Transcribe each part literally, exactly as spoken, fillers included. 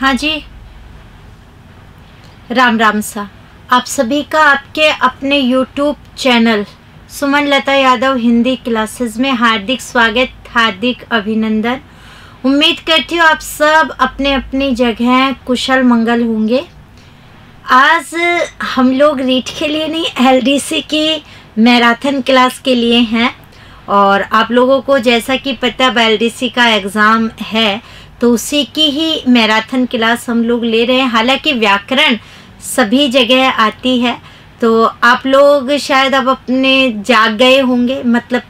हाँ जी, राम राम सा आप सभी का आपके अपने YouTube channel Suman Lata Yadav Hindi classes में हार्दिक स्वागत, हार्दिक अभिनंदन। उम्मीद करती हूँ आप सब अपने अपनी जगह कुशल मंगल होंगे। आज हम लोग रीट के लिए नहीं, एलडीसी की मैराथन क्लास के लिए हैं। और आप लोगों को जैसा कि पता है एलडीसी का एग्ज़ाम है, तो उसी की ही मैराथन क्लास हम लोग ले रहे हैं। हालांकि व्याकरण सभी जगह आती है, तो आप लोग शायद अब अपने जाग गए होंगे, मतलब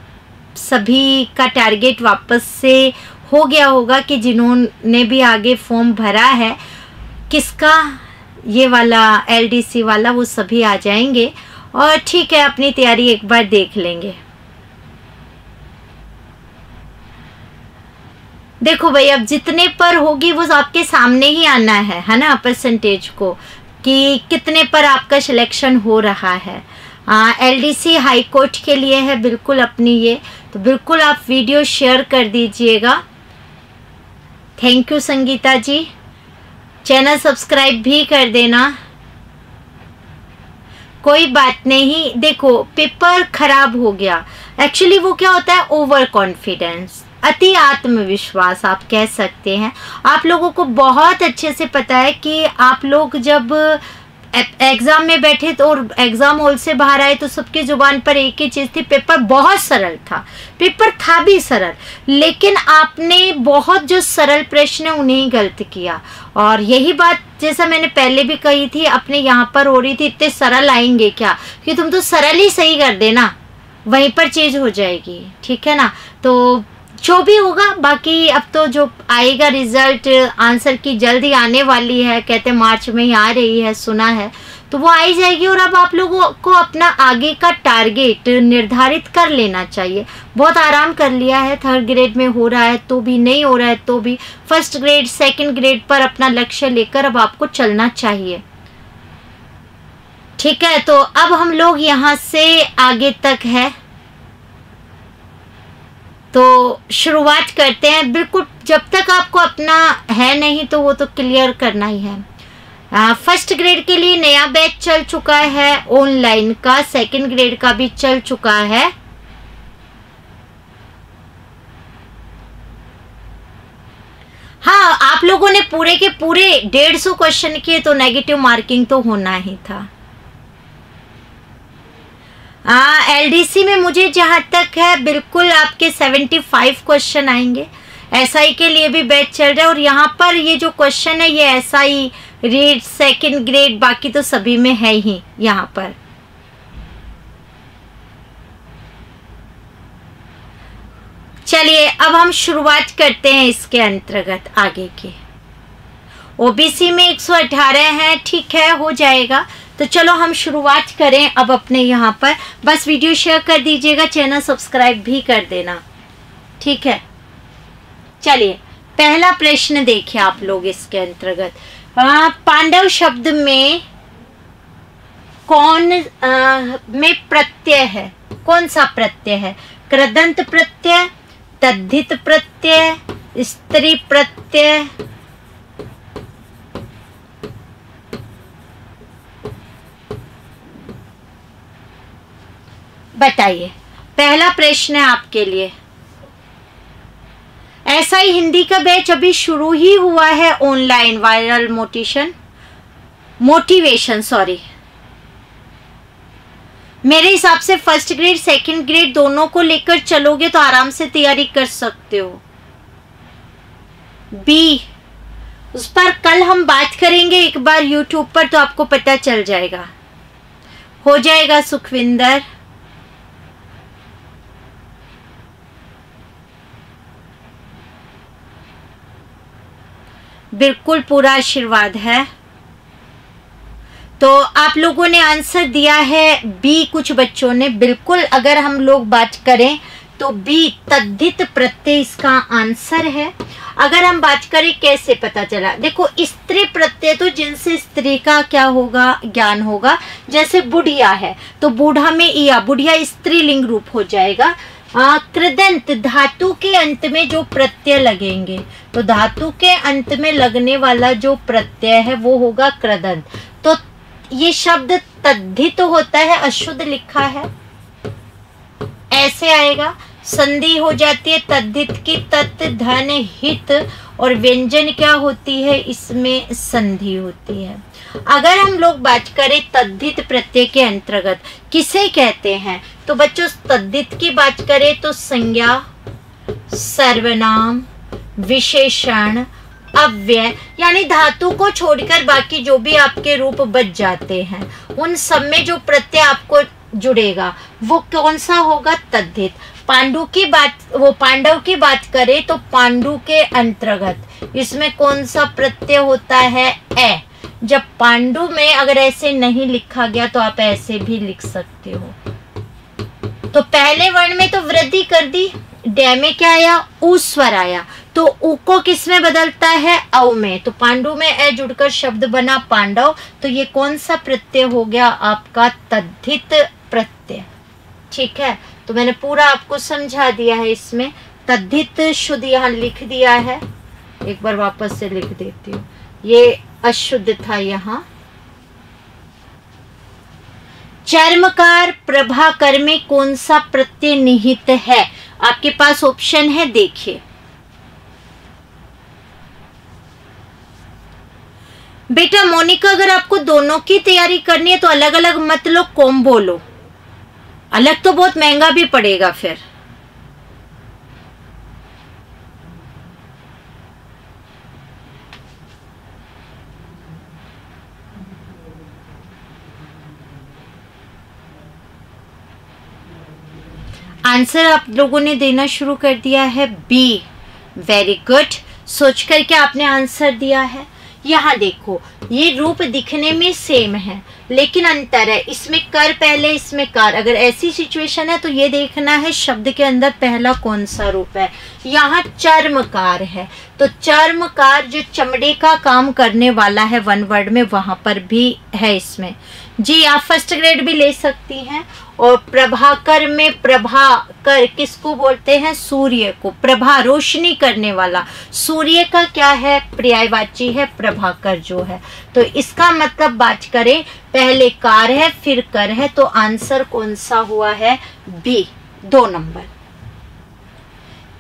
सभी का टारगेट वापस से हो गया होगा कि जिन्होंने भी आगे फॉर्म भरा है किसका ये वाला एलडीसी वाला, वो सभी आ जाएंगे। और ठीक है, अपनी तैयारी एक बार देख लेंगे। देखो भाई, अब जितने पर होगी वो आपके सामने ही आना है है ना, परसेंटेज को कि कितने पर आपका सिलेक्शन हो रहा है। एलडीसी हाई कोर्ट के लिए है बिल्कुल अपनी ये, तो बिल्कुल आप वीडियो शेयर कर दीजिएगा। Thank you Sangeeta ji, channel subscribe भी कर देना। कोई बात नहीं, देखो पेपर ख़राब हो गया, एक्चुअली वो क्या होता है, ओवर कॉन्फिडेंस, अति आत्मविश्वास आप कह सकते हैं। आप लोगों को बहुत अच्छे से पता है कि आप लोग जब एग्ज़ाम में बैठे तो और एग्ज़ाम हॉल से बाहर आए तो सबकी ज़ुबान पर एक ही चीज़ थी, पेपर बहुत सरल था। पेपर था भी सरल, लेकिन आपने बहुत जो सरल प्रश्न उन्हें ही गलत किया। और यही बात जैसा मैंने पहले भी कही थी, अपने यहाँ पर हो रही थी, इतने सरल आएंगे क्या, कि तुम तो सरल ही सही कर देना, वहीं पर चीज़ हो जाएगी। ठीक है ना, तो जो भी होगा बाकी अब तो जो आएगा रिजल्ट, आंसर की जल्दी आने वाली है, कहते मार्च में ही आ रही है, सुना है, तो वो आई जाएगी। और अब आप लोगों को अपना आगे का टारगेट निर्धारित कर लेना चाहिए। बहुत आराम कर लिया है, थर्ड ग्रेड में हो रहा है तो भी, नहीं हो रहा है तो भी, फर्स्ट ग्रेड सेकंड ग्रेड पर अपना लक्ष्य लेकर अब आपको चलना चाहिए। ठीक है, तो अब हम लोग यहाँ से आगे तक है तो शुरुआत करते हैं। बिल्कुल जब तक आपको अपना है नहीं तो वो तो क्लियर करना ही है। आ, फर्स्ट ग्रेड के लिए नया बैच चल चुका है ऑनलाइन का, सेकंड ग्रेड का भी चल चुका है। हाँ, आप लोगों ने पूरे के पूरे डेढ़ सौ क्वेश्चन किए, तो नेगेटिव मार्किंग तो होना ही था। एलडीसी में मुझे जहाँ तक है बिल्कुल आपके पचहत्तर क्वेश्चन आएंगे। एसआई के लिए भी बैच चल रहा है, और यहाँ पर ये जो क्वेश्चन है ये एसआई रीट सेकंड ग्रेड बाकी तो सभी में है ही। यहाँ पर चलिए अब हम शुरुआत करते हैं इसके अंतर्गत आगे की। ओबीसी में एक सौ अठारह है, ठीक है, हो जाएगा। तो चलो हम शुरुआत करें अब अपने यहाँ पर। बस वीडियो शेयर कर दीजिएगा, चैनल सब्सक्राइब भी कर देना। ठीक है, चलिए पहला प्रश्न देखिए आप लोग इसके अंतर्गत। पांडव शब्द में कौन आ, में प्रत्यय है, कौन सा प्रत्यय है? कृदंत प्रत्यय, तद्धित प्रत्यय, स्त्री प्रत्यय, बताइए। पहला प्रश्न है आपके लिए। ऐसा ही हिंदी का बैच अभी शुरू ही हुआ है online, viral motivation motivation sorry. मेरे हिसाब से फर्स्ट ग्रेड सेकंड ग्रेड दोनों को लेकर चलोगे तो आराम से तैयारी कर सकते हो। बी, उस पर कल हम बात करेंगे एक बार यूट्यूब पर, तो आपको पता चल जाएगा। हो जाएगा सुखविंदर। बिल्कुल पूरा आशीर्वाद है। तो आप लोगों ने आंसर दिया है बी, कुछ बच्चों ने। बिल्कुल अगर हम लोग बात करें तो बी तद्धित प्रत्यय इसका आंसर है। अगर हम बात करें कैसे पता चला, देखो स्त्री प्रत्यय तो जिनसे स्त्री का क्या होगा, ज्ञान होगा। जैसे बुढ़िया है तो बूढ़ा में ईया, बुढ़िया स्त्रीलिंग रूप हो जाएगा। कृदंत धातु के अंत में जो प्रत्यय लगेंगे, तो धातु के अंत में लगने वाला जो प्रत्यय है वो होगा कृदंत। तो ये शब्द तद्धित तो होता है, अशुद्ध लिखा है ऐसे आएगा, संधि हो जाती है तद्धित की, तत् धन हित, और व्यंजन क्या होती है इसमें, संधि होती है। अगर हम लोग बात करें तद्धित प्रत्यय के अंतर्गत किसे कहते हैं, तो बच्चों तद्धित की बात करें तो संज्ञा, सर्वनाम, विशेषण, अव्यय, यानी धातु को छोड़कर बाकी जो भी आपके रूप बच जाते हैं उन सब में जो प्रत्यय आपको जुड़ेगा वो कौन सा होगा, तद्धित। पांडु की बात वो पांडव की बात करें तो पांडु के अंतर्गत इसमें कौन सा प्रत्यय होता है, ए। जब पांडु में अगर ऐसे नहीं लिखा गया तो आप ऐसे भी लिख सकते हो। तो पहले वर्ण में तो वृद्धि कर दी, डे में क्या आया, ऊ स्वर आया, तो ऊ को किस में बदलता है, औ में। तो पांडु में ए जुड़कर शब्द बना पांडव, तो ये कौन सा प्रत्यय हो गया आपका, तद्धित प्रत्यय। ठीक है, तो मैंने पूरा आपको समझा दिया है। इसमें तद्धित शुद्ध यहाँ लिख दिया है, एक बार वापस से लिख देती हूँ, ये अशुद्ध था यहाँ। चर्मकार प्रभाकर में कौन सा प्रत्यय निहित है, आपके पास ऑप्शन है, देखिए। बेटा मोनिका, अगर आपको दोनों की तैयारी करनी है तो अलग अलग मत लो, कॉम्बो लो, अलग तो बहुत महंगा भी पड़ेगा फिर। आंसर आप लोगों ने देना शुरू कर दिया है, बी। वेरी गुड, सोच करके आपने आंसर दिया है। यहाँ देखो, ये रूप दिखने में सेम है लेकिन अंतर है, इसमें कर पहले इसमें कार। अगर ऐसी सिचुएशन है तो ये देखना है शब्द के अंदर पहला कौन सा रूप है। यहाँ चर्मकार है, तो चर्मकार जो चमड़े का काम करने वाला है वन वर्ड में, वहाँ पर भी है इसमें। जी आप फर्स्ट ग्रेड भी ले सकती हैं। और प्रभाकर में प्रभाकर किसको बोलते हैं, सूर्य को। प्रभा रोशनी करने वाला, सूर्य का क्या है, पर्यायवाची है प्रभाकर जो है। तो इसका मतलब बात करें पहले कार है फिर कर है, तो आंसर कौन सा हुआ है, बी, दो नंबर।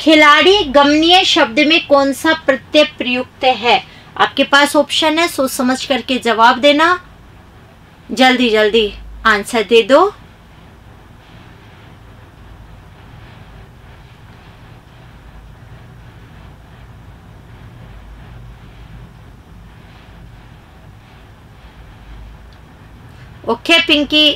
खिलाड़ी गमनीय शब्द में कौन सा प्रत्यय प्रयुक्त है, आपके पास ऑप्शन है, सोच समझ करके जवाब देना, जल्दी जल्दी आंसर दे दो। ओके okay, पिंकी,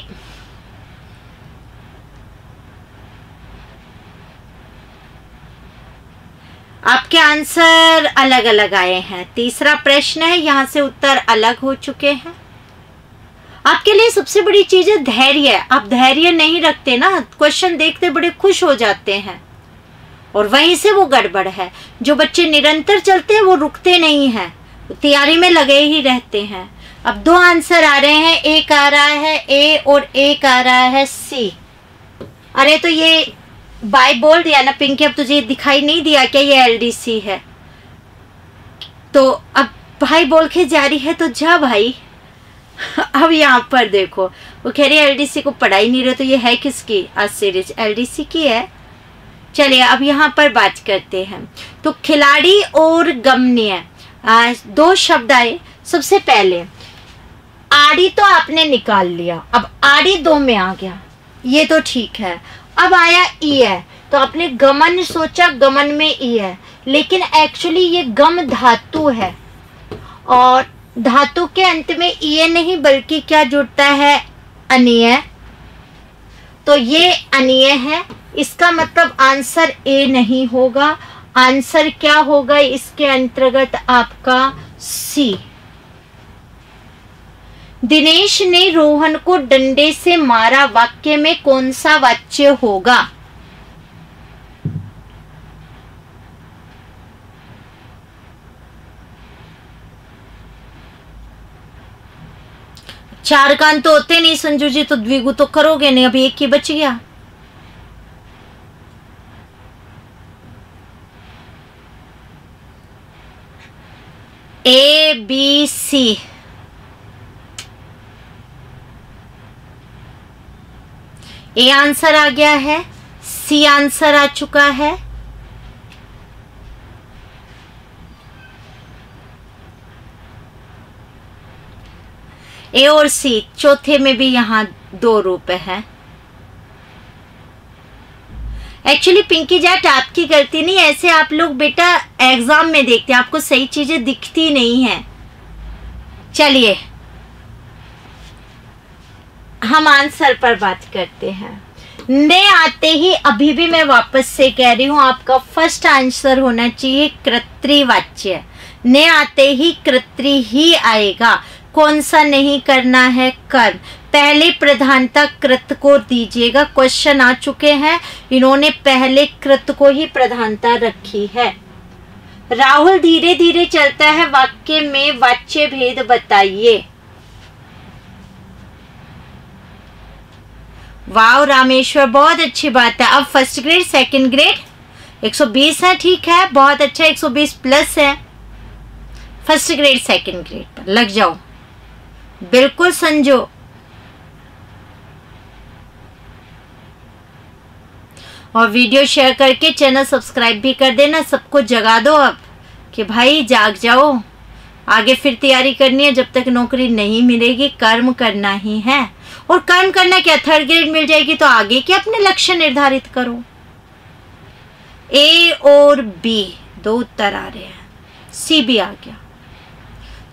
आपके आंसर अलग अलग आए हैं। तीसरा प्रश्न है, यहां से उत्तर अलग हो चुके हैं। आपके लिए सबसे बड़ी चीज है धैर्य। आप धैर्य नहीं रखते ना, क्वेश्चन देखते बड़े खुश हो जाते हैं और वहीं से वो गड़बड़ है। जो बच्चे निरंतर चलते हैं वो रुकते नहीं हैं, तैयारी में लगे ही रहते हैं। अब दो आंसर आ रहे हैं, एक आ रहा है ए और एक आ रहा है सी। अरे तो ये बाय बोल दिया ना पिंकी, अब तुझे दिखाई नहीं दिया क्या, ये एल डी सी है। तो अब भाई बोल के जारी है तो जा भाई। अब यहाँ पर देखो, वो कह रही है एल डी सी को पढ़ाई नहीं रहे, तो ये है किसकी आज सीरीज, एल डी सी की है। चलिए अब यहाँ पर बात करते हैं, तो खिलाड़ी और गमनीय दो शब्द आए। सबसे पहले आड़ी तो आपने निकाल लिया, अब आड़ी दो में आ गया, ये तो ठीक है। अब आया ई है, तो आपने गमन सोचा, गमन में ई है, लेकिन एक्चुअली ये गम धातु है और धातु के अंत में ई नहीं बल्कि क्या जुड़ता है, अनिय। तो ये अनिय है, इसका मतलब आंसर ए नहीं होगा, आंसर क्या होगा इसके अंतर्गत आपका सी। दिनेश ने रोहन को डंडे से मारा वाक्य में कौन सा वाच्य होगा, चार कान तो होते नहीं संजू जी, तो द्विगु तो करोगे नहीं, अभी एक ही बच गया। A B C, A answer आ गया है, सी आंसर आ चुका है, ए और सी। चौथे में भी यहां दो रूप है। एक्चुअली पिंकी जाट आपकी गलती नहीं, ऐसे आप लोग बेटा एग्जाम में देखते हैं, आपको सही चीजें दिखती नहीं है। चलिए हम आंसर पर बात करते हैं। ने आते ही अभी भी मैं वापस से कह रही हूं, आपका फर्स्ट आंसर होना चाहिए कृत्रिवाच्य। ने आते ही कृत्रि ही आएगा। कौन सा नहीं करना है कर्म, पहले प्रधानता कृत को दीजिएगा। क्वेश्चन आ चुके हैं, इन्होंने पहले कृत को ही प्रधानता रखी है। राहुल धीरे धीरे चलता है वाक्य में वाच्य भेद बताइए। वाव रामेश्वर, बहुत अच्छी बात है। अब फर्स्ट ग्रेड सेकंड ग्रेड एक सौ बीस है, ठीक है, बहुत अच्छा, एक सौ बीस प्लस है। फर्स्ट ग्रेड सेकंड ग्रेड पर लग जाओ, बिल्कुल संजो। और वीडियो शेयर करके चैनल सब्सक्राइब भी कर देना, सबको जगा दो अब कि भाई जाग जाओ, आगे फिर तैयारी करनी है। जब तक नौकरी नहीं मिलेगी कर्म करना ही है। और कर्म करना क्या, थर्ड ग्रेड मिल जाएगी तो आगे क्या, अपने लक्ष्य निर्धारित करो। ए और बी दो उत्तर आ रहे हैं, सी भी आ गया।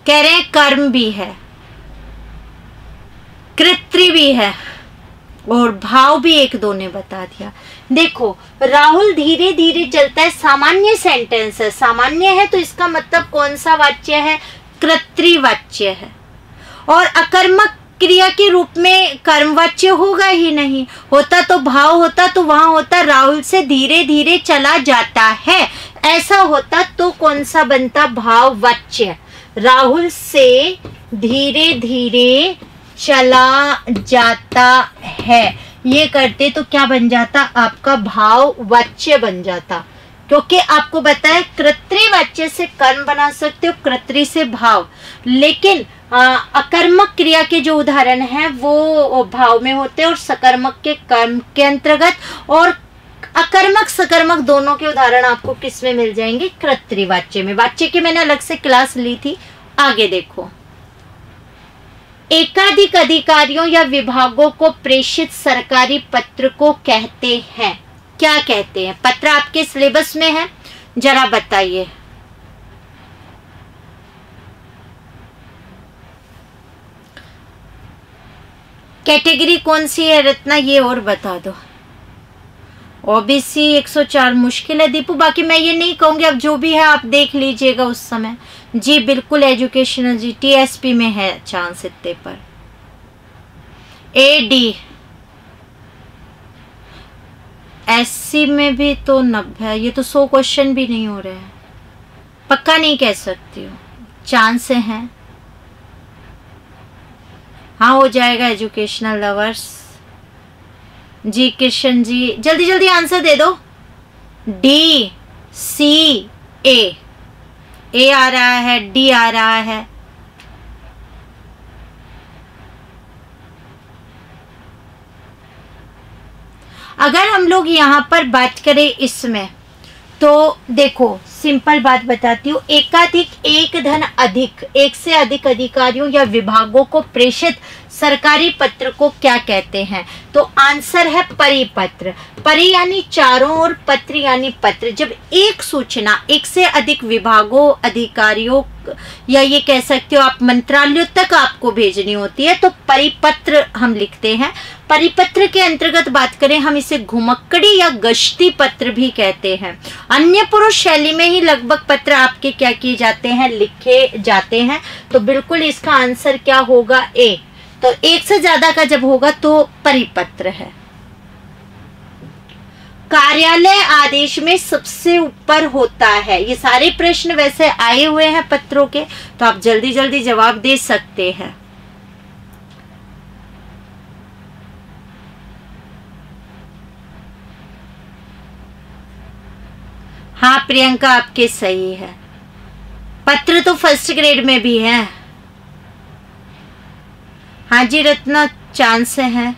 कह रहे हैं कर्म भी है, कृत्रिम भी है, और भाव भी एक दो ने बता दिया। देखो राहुल धीरे धीरे चलता है, सामान्य सेंटेंस है, सामान्य है तो इसका मतलब कौन सा वाच्य है, कृत्रिवाच्य है। और अकर्मक क्रिया के रूप में कर्मवाच्य होगा ही नहीं, होता तो भाव होता तो वहां होता राहुल से धीरे धीरे चला जाता है, ऐसा होता तो कौन सा बनता भाववाच्य। राहुल से धीरे धीरे चला जाता है, ये करते तो क्या बन जाता, आपका भाववाच्य बन जाता। क्योंकि आपको बताया कृत्रिवाच्य से कर्म बना सकते हो, कृत्रि से भाव। लेकिन आ, अकर्मक क्रिया के जो उदाहरण हैं वो भाव में होते हैं, और सकर्मक के कर्म के अंतर्गत। और अकर्मक सकर्मक दोनों के उदाहरण आपको किस में मिल जाएंगे, कृत्रिवाच्य में। वाच्य की मैंने अलग से क्लास ली थी, आगे देखो। एकाधिक अधिकारियों या विभागों को प्रेषित सरकारी पत्र को कहते हैं, क्या कहते हैं? पत्र आपके सिलेबस में है, जरा बताइए। कैटेगरी कौन सी है रत्ना, ये और बता दो। ओबीसी एक सौ चार मुश्किल है दीपू, बाकी मैं ये नहीं कहूँगी, अब जो भी है आप देख लीजिएगा उस समय। जी बिल्कुल एजुकेशनल, जी टीएसपी में है चांस इतने पर। एडी एससी में भी तो नब्बे है, ये तो सौ क्वेश्चन भी नहीं हो रहे हैं, पक्का नहीं कह सकती हूँ, चांस हैं। हाँ हो जाएगा एजुकेशनल लवर्स। जी किशन जी जल्दी जल्दी आंसर दे दो। डी सी ए, ए आ रहा है, डी आ रहा है। अगर हम लोग यहाँ पर बात करें इसमें तो देखो सिंपल बात बताती हूँ, एकाधिक एक धन अधिक, एक से अधिक अधिकारियों या विभागों को प्रेषित सरकारी पत्र को क्या कहते हैं? तो आंसर है परिपत्र। परि यानी चारों और पत्र यानी पत्र। जब एक सूचना एक से अधिक विभागों अधिकारियों या ये कह सकते हो आप मंत्रालयों तक आपको भेजनी होती है तो परिपत्र हम लिखते हैं। परिपत्र के अंतर्गत बात करें, हम इसे घुमक्कड़ी या गश्ती पत्र भी कहते हैं। अन्य पुरुष शैली में ही लगभग पत्र आपके क्या किए जाते हैं, लिखे जाते हैं। तो बिल्कुल इसका आंसर क्या होगा, ए। तो एक से ज्यादा का जब होगा तो परिपत्र है। कार्यालय आदेश में सबसे ऊपर होता है। ये सारे प्रश्न वैसे आए हुए हैं पत्रों के, तो आप जल्दी जल्दी जवाब दे सकते हैं। हाँ प्रियंका आपके सही है, पत्र तो फर्स्ट ग्रेड में भी है। हाँ जी रत्ना, चांस है।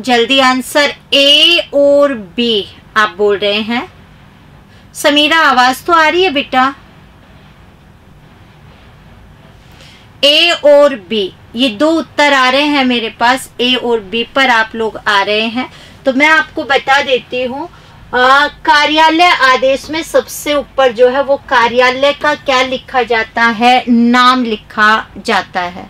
जल्दी आंसर ए और बी आप बोल रहे हैं। समीरा आवाज तो आ रही है बेटा? ए और बी, ये दो उत्तर आ रहे हैं मेरे पास, ए और बी पर आप लोग आ रहे हैं। तो मैं आपको बता देती हूँ, कार्यालय आदेश में सबसे ऊपर जो है वो कार्यालय का क्या लिखा जाता है? नाम लिखा जाता है।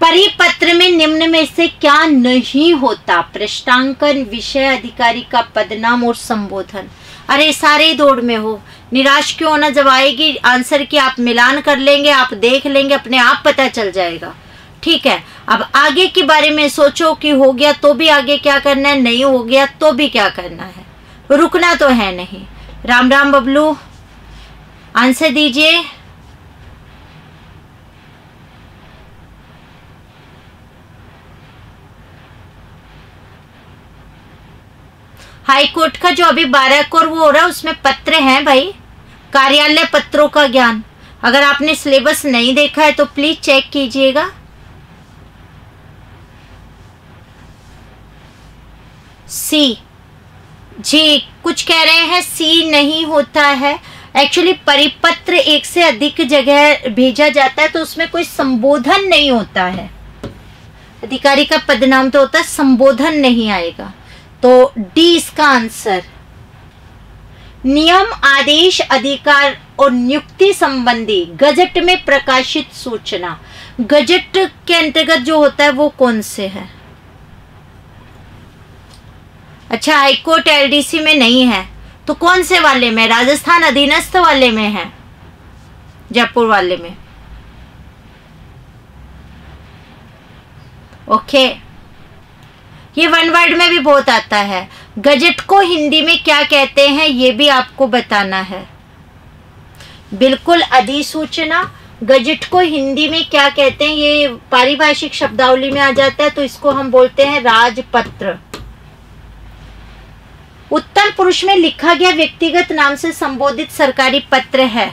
परिपत्र में निम्न में से क्या नहीं होता? प्रश्नांकन, विषय, अधिकारी का पदनाम और संबोधन। अरे सारे दौड़ में हो, निराश क्यों होना? जब आएगी आंसर की आप मिलान कर लेंगे, आप देख लेंगे, अपने आप पता चल जाएगा। ठीक है, अब आगे के बारे में सोचो कि हो गया तो भी आगे क्या करना है, नहीं हो गया तो भी क्या करना है, रुकना तो है नहीं। राम राम बबलू, आंसर दीजिए। हाई कोर्ट का जो अभी बारह कोर वो हो रहा है उसमें पत्र हैं भाई, कार्यालय पत्रों का ज्ञान। अगर आपने सिलेबस नहीं देखा है तो प्लीज चेक कीजिएगा। सी जी कुछ कह रहे हैं सी नहीं होता है। एक्चुअली परिपत्र एक से अधिक जगह भेजा जाता है तो उसमें कोई संबोधन नहीं होता है। अधिकारी का पदनाम तो होता है, संबोधन नहीं आएगा। तो डी इसका आंसर। नियम, आदेश, अधिकार और नियुक्ति संबंधी गजट में प्रकाशित सूचना। गजट के अंतर्गत जो होता है वो कौन से है? अच्छा, हाईकोर्ट एलडीसी में नहीं है तो कौन से वाले में? राजस्थान अधीनस्थ वाले में है, जयपुर वाले में। ओके, ये वन वर्ड में भी बहुत आता है। गजट को हिंदी में क्या कहते हैं ये भी आपको बताना है। बिल्कुल, अधिसूचना। गजट को हिंदी में क्या कहते हैं ये पारिभाषिक शब्दावली में आ जाता है, तो इसको हम बोलते हैं राजपत्र। उत्तर पुरुष में लिखा गया व्यक्तिगत नाम से संबोधित सरकारी पत्र है।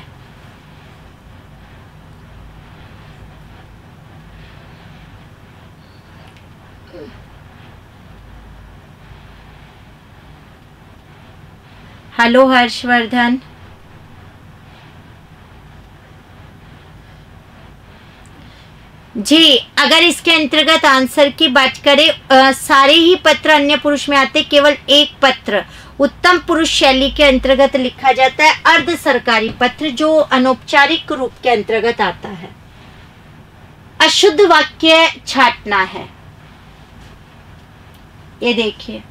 हेलो हर्षवर्धन। जी, अगर इसके अंतर्गत आंसर की बात करें, आ, सारे ही पत्र अन्य पुरुष में आते, केवल एक पत्र उत्तम पुरुष शैली के अंतर्गत लिखा जाता है, अर्ध सरकारी पत्र जो अनौपचारिक रूप के अंतर्गत आता है। अशुद्ध वाक्य छांटना है, ये देखिए।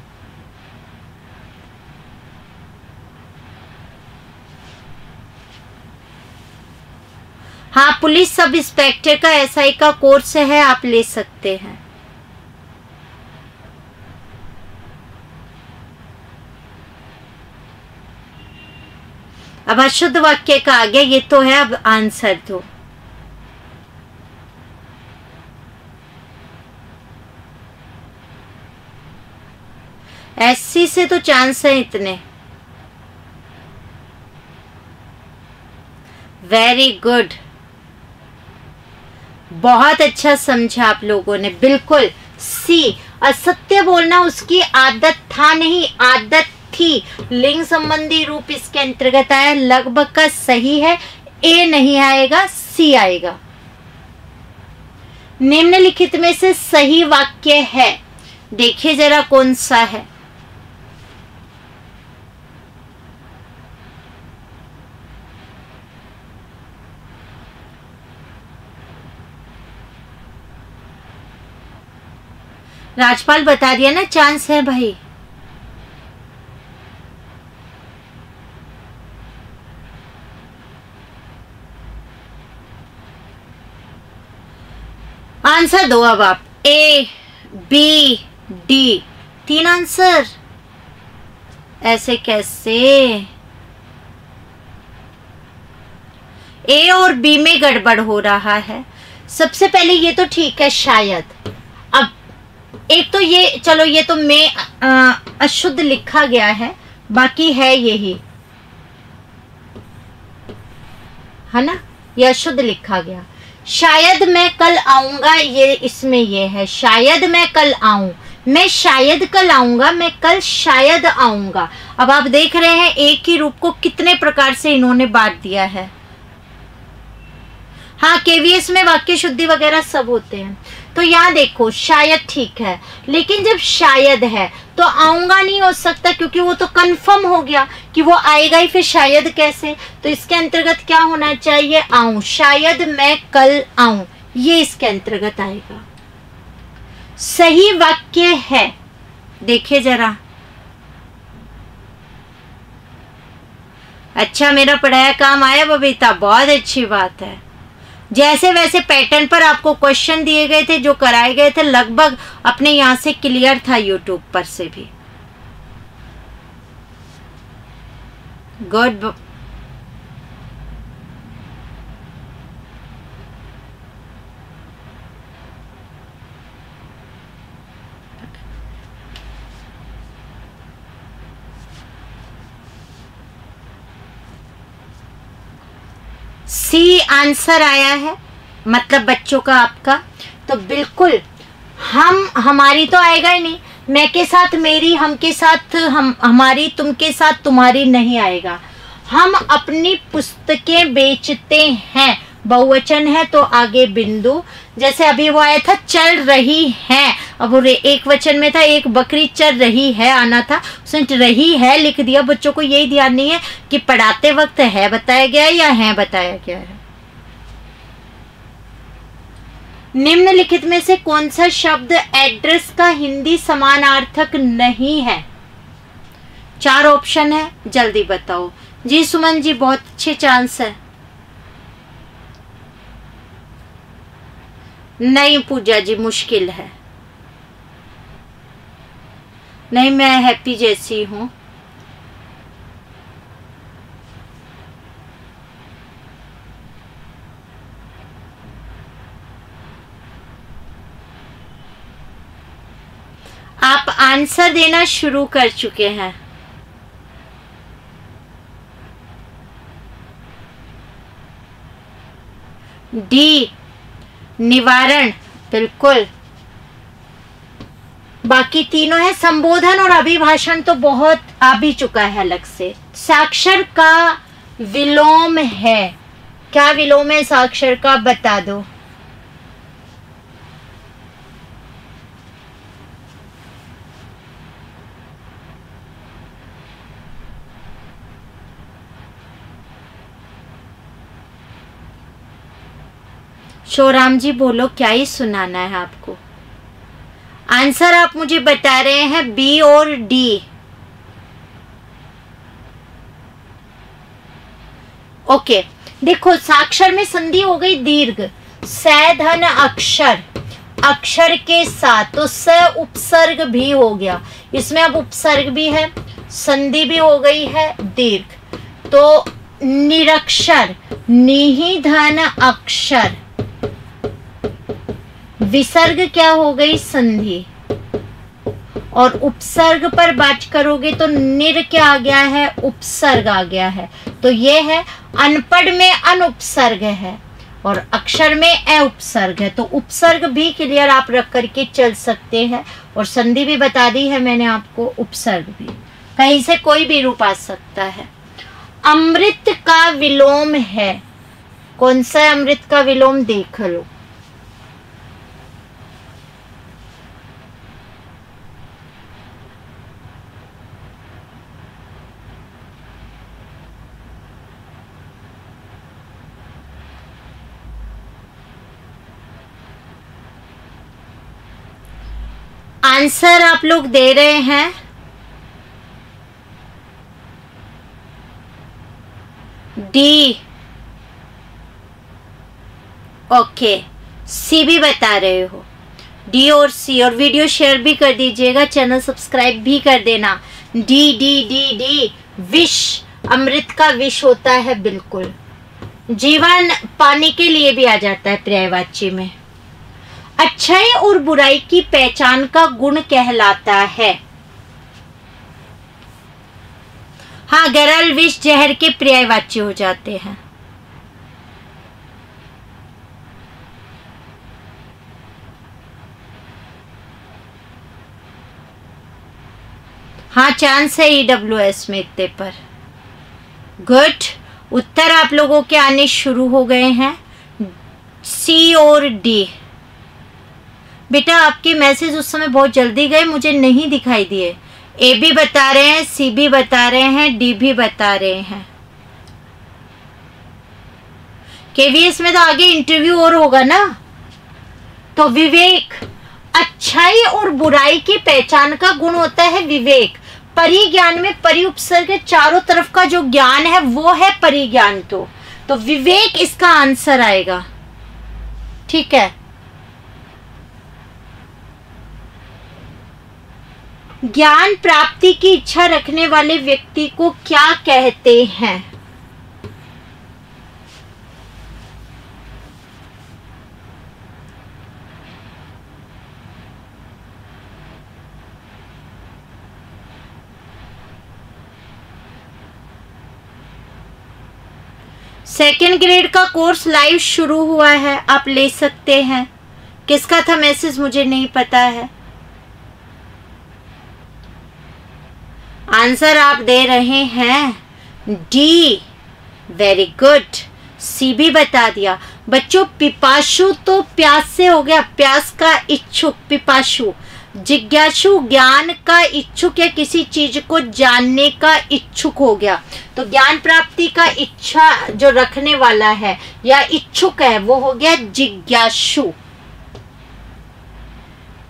हाँ, पुलिस सब इंस्पेक्टर का एस आई का कोर्स है, आप ले सकते हैं। अब अशुद्ध वाक्य का आ गया, ये तो है। अब आंसर दो। एससी से तो चांस है इतने। वेरी गुड, बहुत अच्छा समझा आप लोगों ने। बिल्कुल सी, असत्य बोलना उसकी आदत था नहीं, आदत थी। लिंग संबंधी रूप इसके अंतर्गत आया। लगभग का सही है, ए नहीं आएगा, सी आएगा। निम्नलिखित में से सही वाक्य है, देखिए जरा कौन सा है। राजपाल बता दिया ना, चांस है भाई। आंसर दो अब आप। ए, बी, डी, तीन आंसर, ऐसे कैसे? ए और बी में गड़बड़ हो रहा है। सबसे पहले ये तो ठीक है शायद। अब एक तो ये, चलो ये तो मैं अशुद्ध लिखा गया है, बाकी है यही, है ना, यह शुद्ध लिखा गया। शायद मैं कल आऊंगा, ये इसमें ये है, शायद मैं कल आऊं, मैं शायद कल आऊंगा, मैं कल शायद आऊंगा। अब आप देख रहे हैं एक ही रूप को कितने प्रकार से इन्होंने बांट दिया है। हाँ, केवीएस में वाक्य शुद्धि वगैरह सब होते हैं। तो यहाँ देखो शायद ठीक है, लेकिन जब शायद है तो आऊँगा नहीं हो सकता, क्योंकि वो तो कंफर्म हो गया कि वो आएगा ही, फिर शायद कैसे। तो इसके अंतर्गत क्या होना चाहिए, आऊँ। शायद मैं कल आऊँ, ये इसके अंतर्गत आएगा। सही वाक्य है, देखिए जरा। अच्छा, मेरा पढ़ाया काम आया बबीता, बहुत अच्छी बात है। जैसे वैसे पैटर्न पर आपको क्वेश्चन दिए गए थे जो कराए गए थे, लगभग अपने यहाँ से क्लियर था, यूट्यूब पर से भी। गुड, सी आंसर आया है, मतलब बच्चों का आपका। तो बिल्कुल हम, हमारी तो आएगा ही नहीं। मैं के साथ मेरी, हम के साथ हम, हमारी, तुम के साथ तुम्हारी नहीं आएगा। हम अपनी पुस्तकें बेचते हैं, बहुवचन है तो आगे बिंदु। जैसे अभी वो आया था चल रही है, अब वो एक वचन में था, एक बकरी चल रही है आना था, उसने रही है लिख दिया। बच्चों को यही ध्यान नहीं है कि पढ़ाते वक्त है बताया गया है या है बताया गया है। निम्नलिखित में से कौन सा शब्द एड्रेस का हिंदी समानार्थक नहीं है? चार ऑप्शन है, जल्दी बताओ। जी सुमन जी, बहुत अच्छे चांस है। नहीं पूजा जी, मुश्किल है। नहीं, मैं हैप्पी जैसी हूं। आप आंसर देना शुरू कर चुके हैं। डी निवारण, बिल्कुल। बाकी तीनों है संबोधन और अभिभाषण, तो बहुत आ भी चुका है अलग से। साक्षर का विलोम है, क्या विलोम है साक्षर का, बता दो। शोराम जी बोलो, क्या ही सुनाना है आपको। आंसर आप मुझे बता रहे हैं बी और डी। ओके, देखो साक्षर में संधि हो गई दीर्घ, सैधन अक्षर, अक्षर के साथ, तो स उपसर्ग भी हो गया इसमें। अब उपसर्ग भी है, संधि भी हो गई है दीर्घ। तो निरक्षर, निधन अक्षर, विसर्ग क्या हो गई संधि, और उपसर्ग पर बात करोगे तो निर क्या आ गया है, उपसर्ग आ गया है। तो ये है, अनपढ़ में अनुपसर्ग है और अक्षर में ए उपसर्ग है। तो उपसर्ग भी क्लियर आप रख करके चल सकते हैं, और संधि भी बता दी है मैंने आपको, उपसर्ग भी। कहीं से कोई भी रूप आ सकता है। अमृत का विलोम है, कौन सा अमृत का विलोम देख लो। आंसर आप लोग दे रहे हैं डी। ओके, सी भी बता रहे हो, डी और सी। और वीडियो शेयर भी कर दीजिएगा, चैनल सब्सक्राइब भी कर देना। डी डी डी डी विष, अमृत का विष होता है, बिल्कुल। जीवन पाने के लिए भी आ जाता है पर्यायवाची में। अच्छाई और बुराई की पहचान का गुण कहलाता है, हाँ, गरल विष जहर के पर्यायवाची हो जाते हैं। हाँ, चांस है ईडब्ल्यूएस में इतने पर। गुड, उत्तर आप लोगों के आने शुरू हो गए हैं, सी और डी। बेटा आपके मैसेज उस समय बहुत जल्दी गए, मुझे नहीं दिखाई दिए। ए भी बता रहे हैं, सी भी बता रहे हैं, डी भी बता रहे हैं। केवीएस में तो आगे इंटरव्यू और होगा ना। तो विवेक, अच्छाई और बुराई की पहचान का गुण होता है विवेक। परी ज्ञान में परी उपसर्ग के चारों तरफ का जो ज्ञान है वो है परी ज्ञान। तो तो विवेक इसका आंसर आएगा। ठीक है, ज्ञान प्राप्ति की इच्छा रखने वाले व्यक्ति को क्या कहते हैं? सेकेंड ग्रेड का कोर्स लाइव शुरू हुआ है, आप ले सकते हैं। किसका था मैसेज मुझे नहीं पता है। आंसर आप दे रहे हैं डी, वेरी गुड। सी भी बता दिया। बच्चों पिपासु तो प्यास से हो गया, प्यास का इच्छुक पिपासु। जिज्ञासु ज्ञान का इच्छुक या किसी चीज को जानने का इच्छुक हो गया। तो ज्ञान प्राप्ति का इच्छा जो रखने वाला है या इच्छुक है वो हो गया जिज्ञासु।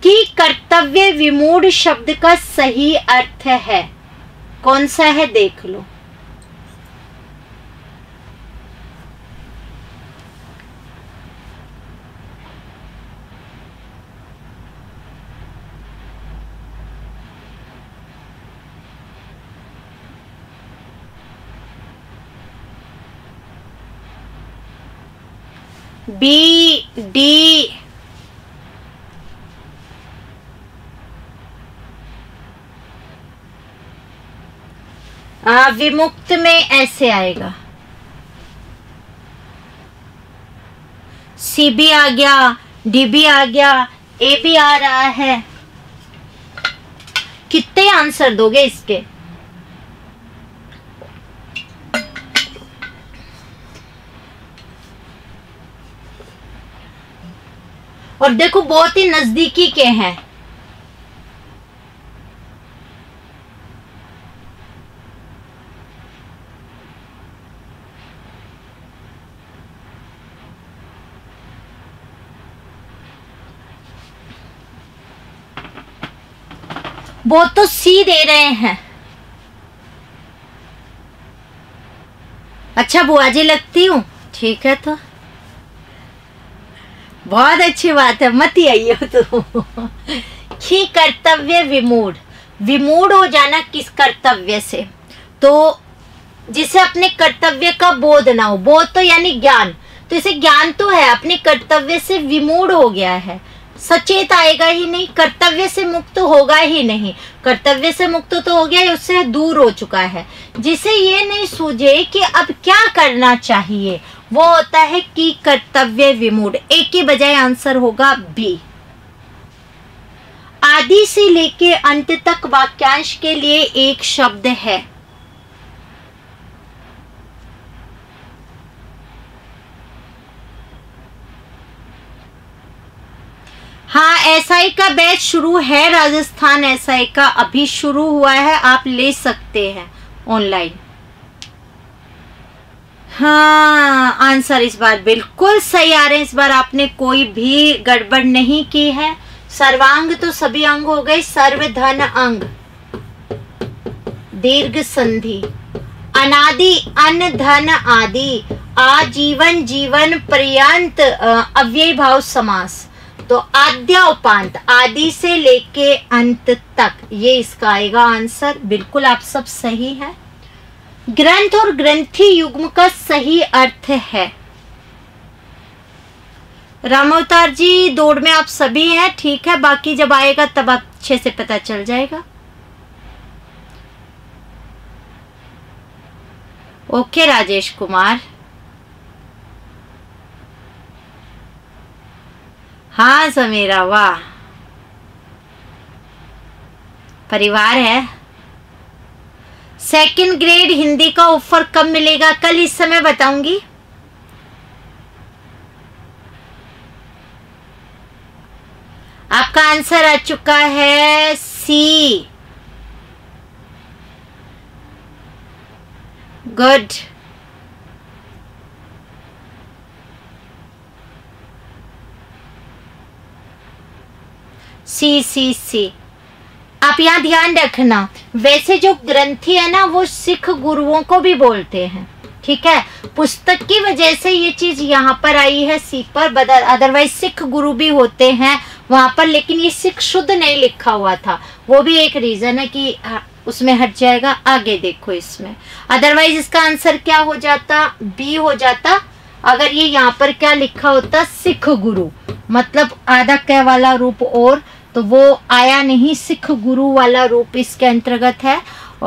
कि कर्तव्य विमूढ़ शब्द का सही अर्थ है कौन सा है देख लो। B, D. आ, विमुक्त में ऐसे आएगा। सी भी आ गया, डी भी आ गया, ए भी आ रहा है। कितने आंसर दोगे इसके? और देखो बहुत ही नजदीकी के हैं। वो तो सी दे रहे हैं। अच्छा बुआ जी लगती हूँ, ठीक है, तो बहुत अच्छी बात है। मत ही आइए तुम। कि कर्तव्य विमूढ़, विमूढ़ हो जाना किस कर्तव्य से? तो जिसे अपने कर्तव्य का बोध ना हो। बोध तो यानी ज्ञान, तो इसे ज्ञान तो है, अपने कर्तव्य से विमूढ़ हो गया है। सचेत आएगा ही नहीं, कर्तव्य से मुक्त होगा ही नहीं। कर्तव्य से मुक्त तो हो गया, उससे दूर हो चुका है। जिसे ये नहीं सूझे कि अब क्या करना चाहिए वो होता है कि कर्तव्य विमूढ़। एक की बजाय आंसर होगा बी। आदि से लेके अंत तक वाक्यांश के लिए एक शब्द है। हाँ, एसआई का बैच शुरू है, राजस्थान एसआई का अभी शुरू हुआ है, आप ले सकते हैं ऑनलाइन। हाँ, आंसर इस बार बिल्कुल सही आ रहे हैं। इस बार आपने कोई भी गड़बड़ नहीं की है। सर्वांग तो सभी अंग हो गए, सर्वधन अंग, दीर्घ संधि, अनादि अन्न धन आदि, आजीवन जीवन पर्यंत, अव्यय भाव समास। तो आद्या उपांत, आदि से लेके अंत तक, ये इसका आएगा आंसर। बिल्कुल आप सब सही है। ग्रंथ और ग्रंथी युग्म का सही अर्थ है। रामावतार जी दौड़ में आप सभी हैं, ठीक है, बाकी जब आएगा तब अच्छे से पता चल जाएगा। ओके राजेश कुमार, हाँ समीरा, वाह परिवार है। सेकंड ग्रेड हिंदी का ऑफर कब मिलेगा? कल इस समय बताऊंगी। आपका आंसर आ चुका है सी। गुड। सी सी सी। आप यहाँ ध्यान रखना, वैसे जो ग्रंथी है ना वो सिख गुरुओं को भी बोलते हैं, ठीक है। पुस्तक की वजह से ये चीज यहाँ पर आई है सी पर, बदल अदरवाइज सिख गुरु भी होते हैं वहाँ पर, लेकिन ये सिख शुद्ध नहीं लिखा हुआ था, वो भी एक रीजन है कि उसमें हट जाएगा। आगे देखो इसमें, अदरवाइज इसका आंसर क्या हो जाता? बी हो जाता। अगर ये यहाँ पर क्या लिखा होता? सिख गुरु, मतलब आधा क वाला रूप, और तो वो आया नहीं, सिख गुरु वाला रूप इसके अंतर्गत है।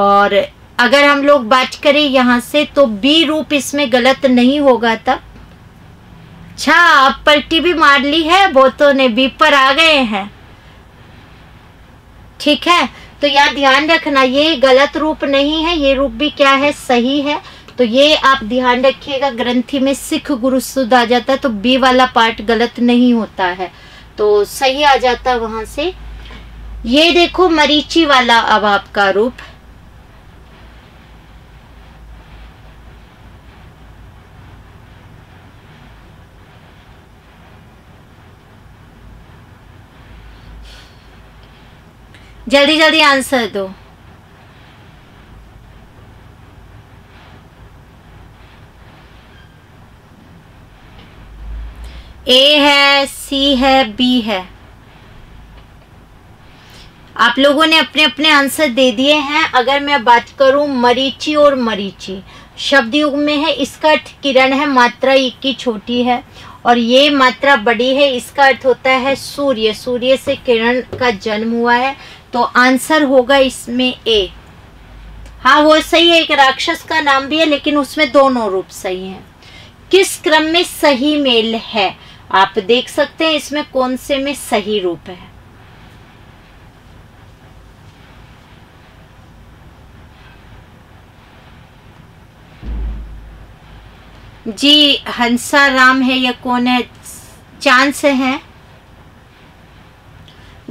और अगर हम लोग बात करें यहाँ से तो बी रूप इसमें गलत नहीं होगा तब। अच्छा, आप पलटी भी मार ली है, बहुतों ने बी पर आ गए हैं, ठीक है। तो यहाँ ध्यान रखना, ये गलत रूप नहीं है, ये रूप भी क्या है? सही है। तो ये आप ध्यान रखिएगा, ग्रंथी में सिख गुरु शुद्ध आ जाता है तो बी वाला पार्ट गलत नहीं होता है, तो सही आ जाता वहां से। ये देखो मरीची वाला अब आपका रूप, जल्दी जल्दी आंसर दो। ए है, सी है, बी है। आप लोगों ने अपने अपने आंसर दे दिए हैं। अगर मैं बात करूं मरीची और मरीची शब्द युग में है, इसका अर्थ किरण है, मात्रा इक्की छोटी है, और ये मात्रा बड़ी है, इसका अर्थ होता है सूर्य, सूर्य से किरण का जन्म हुआ है, तो आंसर होगा इसमें ए। हाँ वो सही है, एक राक्षस का नाम भी है, लेकिन उसमें दोनों रूप सही हैं। किस क्रम में सही मेल है? आप देख सकते हैं इसमें कौन से में सही रूप है। जी हंसा राम है, या कौन है? चांद से है।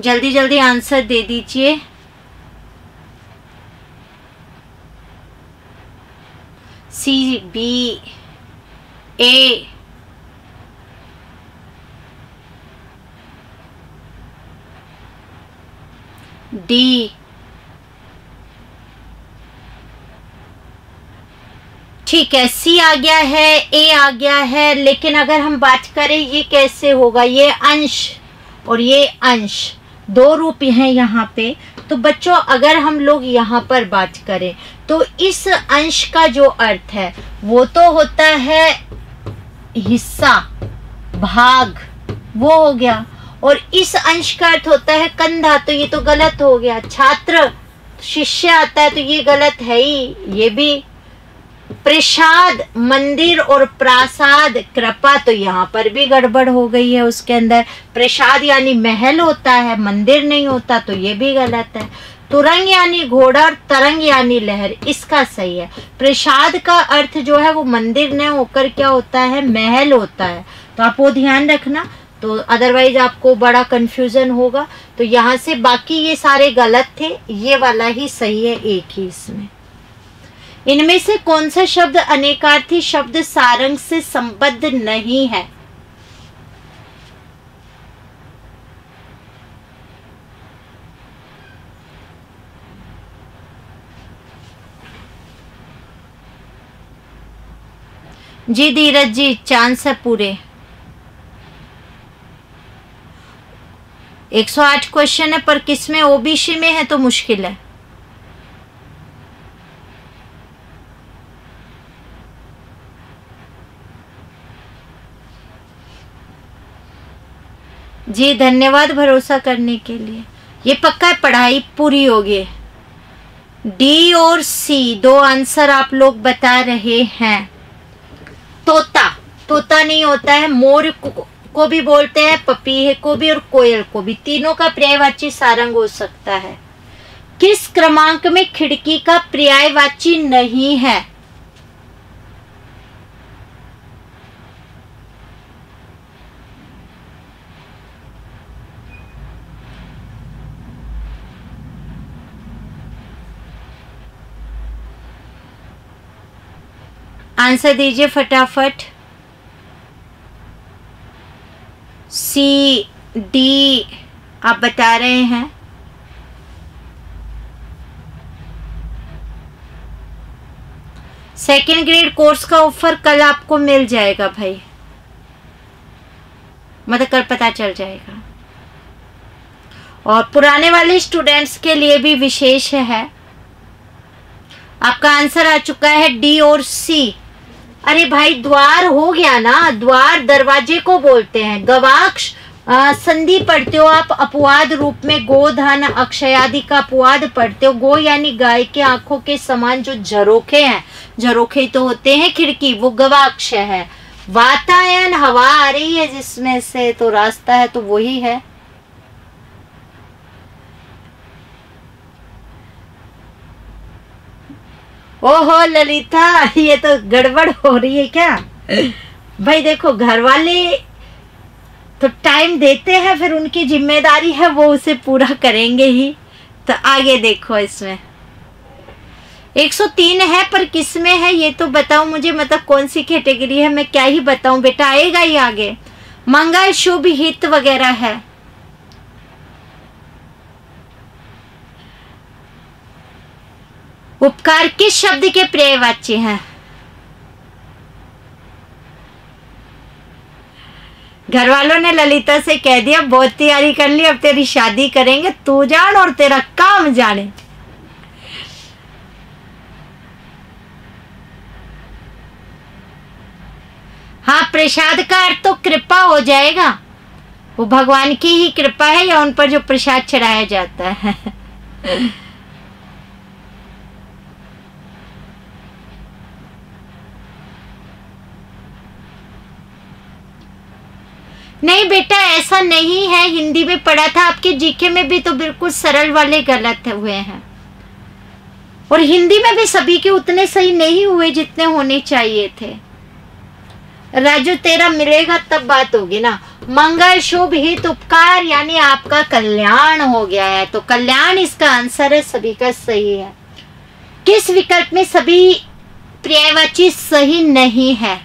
जल्दी जल्दी आंसर दे दीजिए। C, B, A. डी। ठीक है, सी आ गया है, ए आ गया है, लेकिन अगर हम बात करें ये कैसे होगा? ये अंश और ये अंश, दो रूप हैं यहाँ पे। तो बच्चों अगर हम लोग यहाँ पर बात करें तो इस अंश का जो अर्थ है वो तो होता है हिस्सा, भाग, वो हो गया, और इस अंश का अर्थ होता है कंधा, तो ये तो गलत हो गया। छात्र, शिष्य आता है, तो ये गलत है ही। ये भी प्रसाद, मंदिर और प्रासाद, कृपा, तो यहाँ पर भी गड़बड़ हो गई है। उसके अंदर प्रसाद यानी महल होता है, मंदिर नहीं होता, तो ये भी गलत है। तुरंग यानी घोड़ा और तरंग यानी लहर, इसका सही है। प्रसाद का अर्थ जो है वो मंदिर न होकर क्या होता है? महल होता है, तो आप वो ध्यान रखना, तो अदरवाइज आपको बड़ा कंफ्यूजन होगा। तो यहाँ से बाकी ये सारे गलत थे, ये वाला ही सही है, एक ही इसमें। इनमें से कौन सा शब्द अनेकार्थी शब्द सारंग से संबद्ध नहीं है? जी धीरज जी, चांद से पूरे एक सौ आठ क्वेश्चन है, पर किसमें? ओबीसी में है तो मुश्किल है। जी धन्यवाद भरोसा करने के लिए। ये पक्का है पढ़ाई पूरी होगी। डी और सी दो आंसर आप लोग बता रहे हैं। तोता, तोता नहीं होता है, मोर को, को भी बोलते हैं, पपीहे को भी और कोयल को भी, तीनों का पर्यायवाची सारंग हो सकता है। किस क्रमांक में खिड़की का पर्यायवाची नहीं है? आंसर दीजिए फटाफट। सी डी आप बता रहे हैं। सेकेंड ग्रेड कोर्स का ऑफर कल आपको मिल जाएगा भाई, मतलब कल पता चल जाएगा। और पुराने वाले स्टूडेंट्स के लिए भी विशेष है। आपका आंसर आ चुका है डी और सी। अरे भाई द्वार हो गया ना, द्वार दरवाजे को बोलते हैं। गवाक्ष संधि पढ़ते हो आप, अपवाद रूप में गोधन अक्षयादि का अपवाद पढ़ते हो। गो यानी गाय के आंखों के समान जो झरोखे हैं, झरोखे तो होते हैं खिड़की, वो गवाक्ष है। वातायन हवा आ रही है जिसमें से, तो रास्ता है तो वही है। ओहो ललिता, ये तो गड़बड़ हो रही है क्या भाई? देखो घर वाले तो टाइम देते हैं, फिर उनकी जिम्मेदारी है वो उसे पूरा करेंगे ही। तो आगे देखो, इसमें एक सौ तीन है पर किस में है ये तो बताओ मुझे, मतलब कौन सी कैटेगरी है, मैं क्या ही बताऊं बेटा, आएगा ही आगे। मंगल शुभ हित वगैरह है। उपकार किस शब्द के पर्यायवाची हैं? घर वालों ने ललिता से कह दिया बहुत तैयारी कर ली, अब तेरी शादी करेंगे, तू जान और तेरा काम जाने। हाँ, प्रसाद का अर्थ तो कृपा हो जाएगा, वो भगवान की ही कृपा है या उन पर जो प्रसाद चढ़ाया जाता है। नहीं बेटा ऐसा नहीं है, हिंदी में पढ़ा था आपके जीके में भी, तो बिल्कुल सरल वाले गलत हुए हैं, और हिंदी में भी सभी के उतने सही नहीं हुए जितने होने चाहिए थे। राजू तेरा मिलेगा तब बात होगी ना। मंगल शुभ हित उपकार यानी आपका कल्याण हो गया है, तो कल्याण इसका आंसर है, सभी का सही है। किस विकल्प में सभी पर्यायवाची सही नहीं है?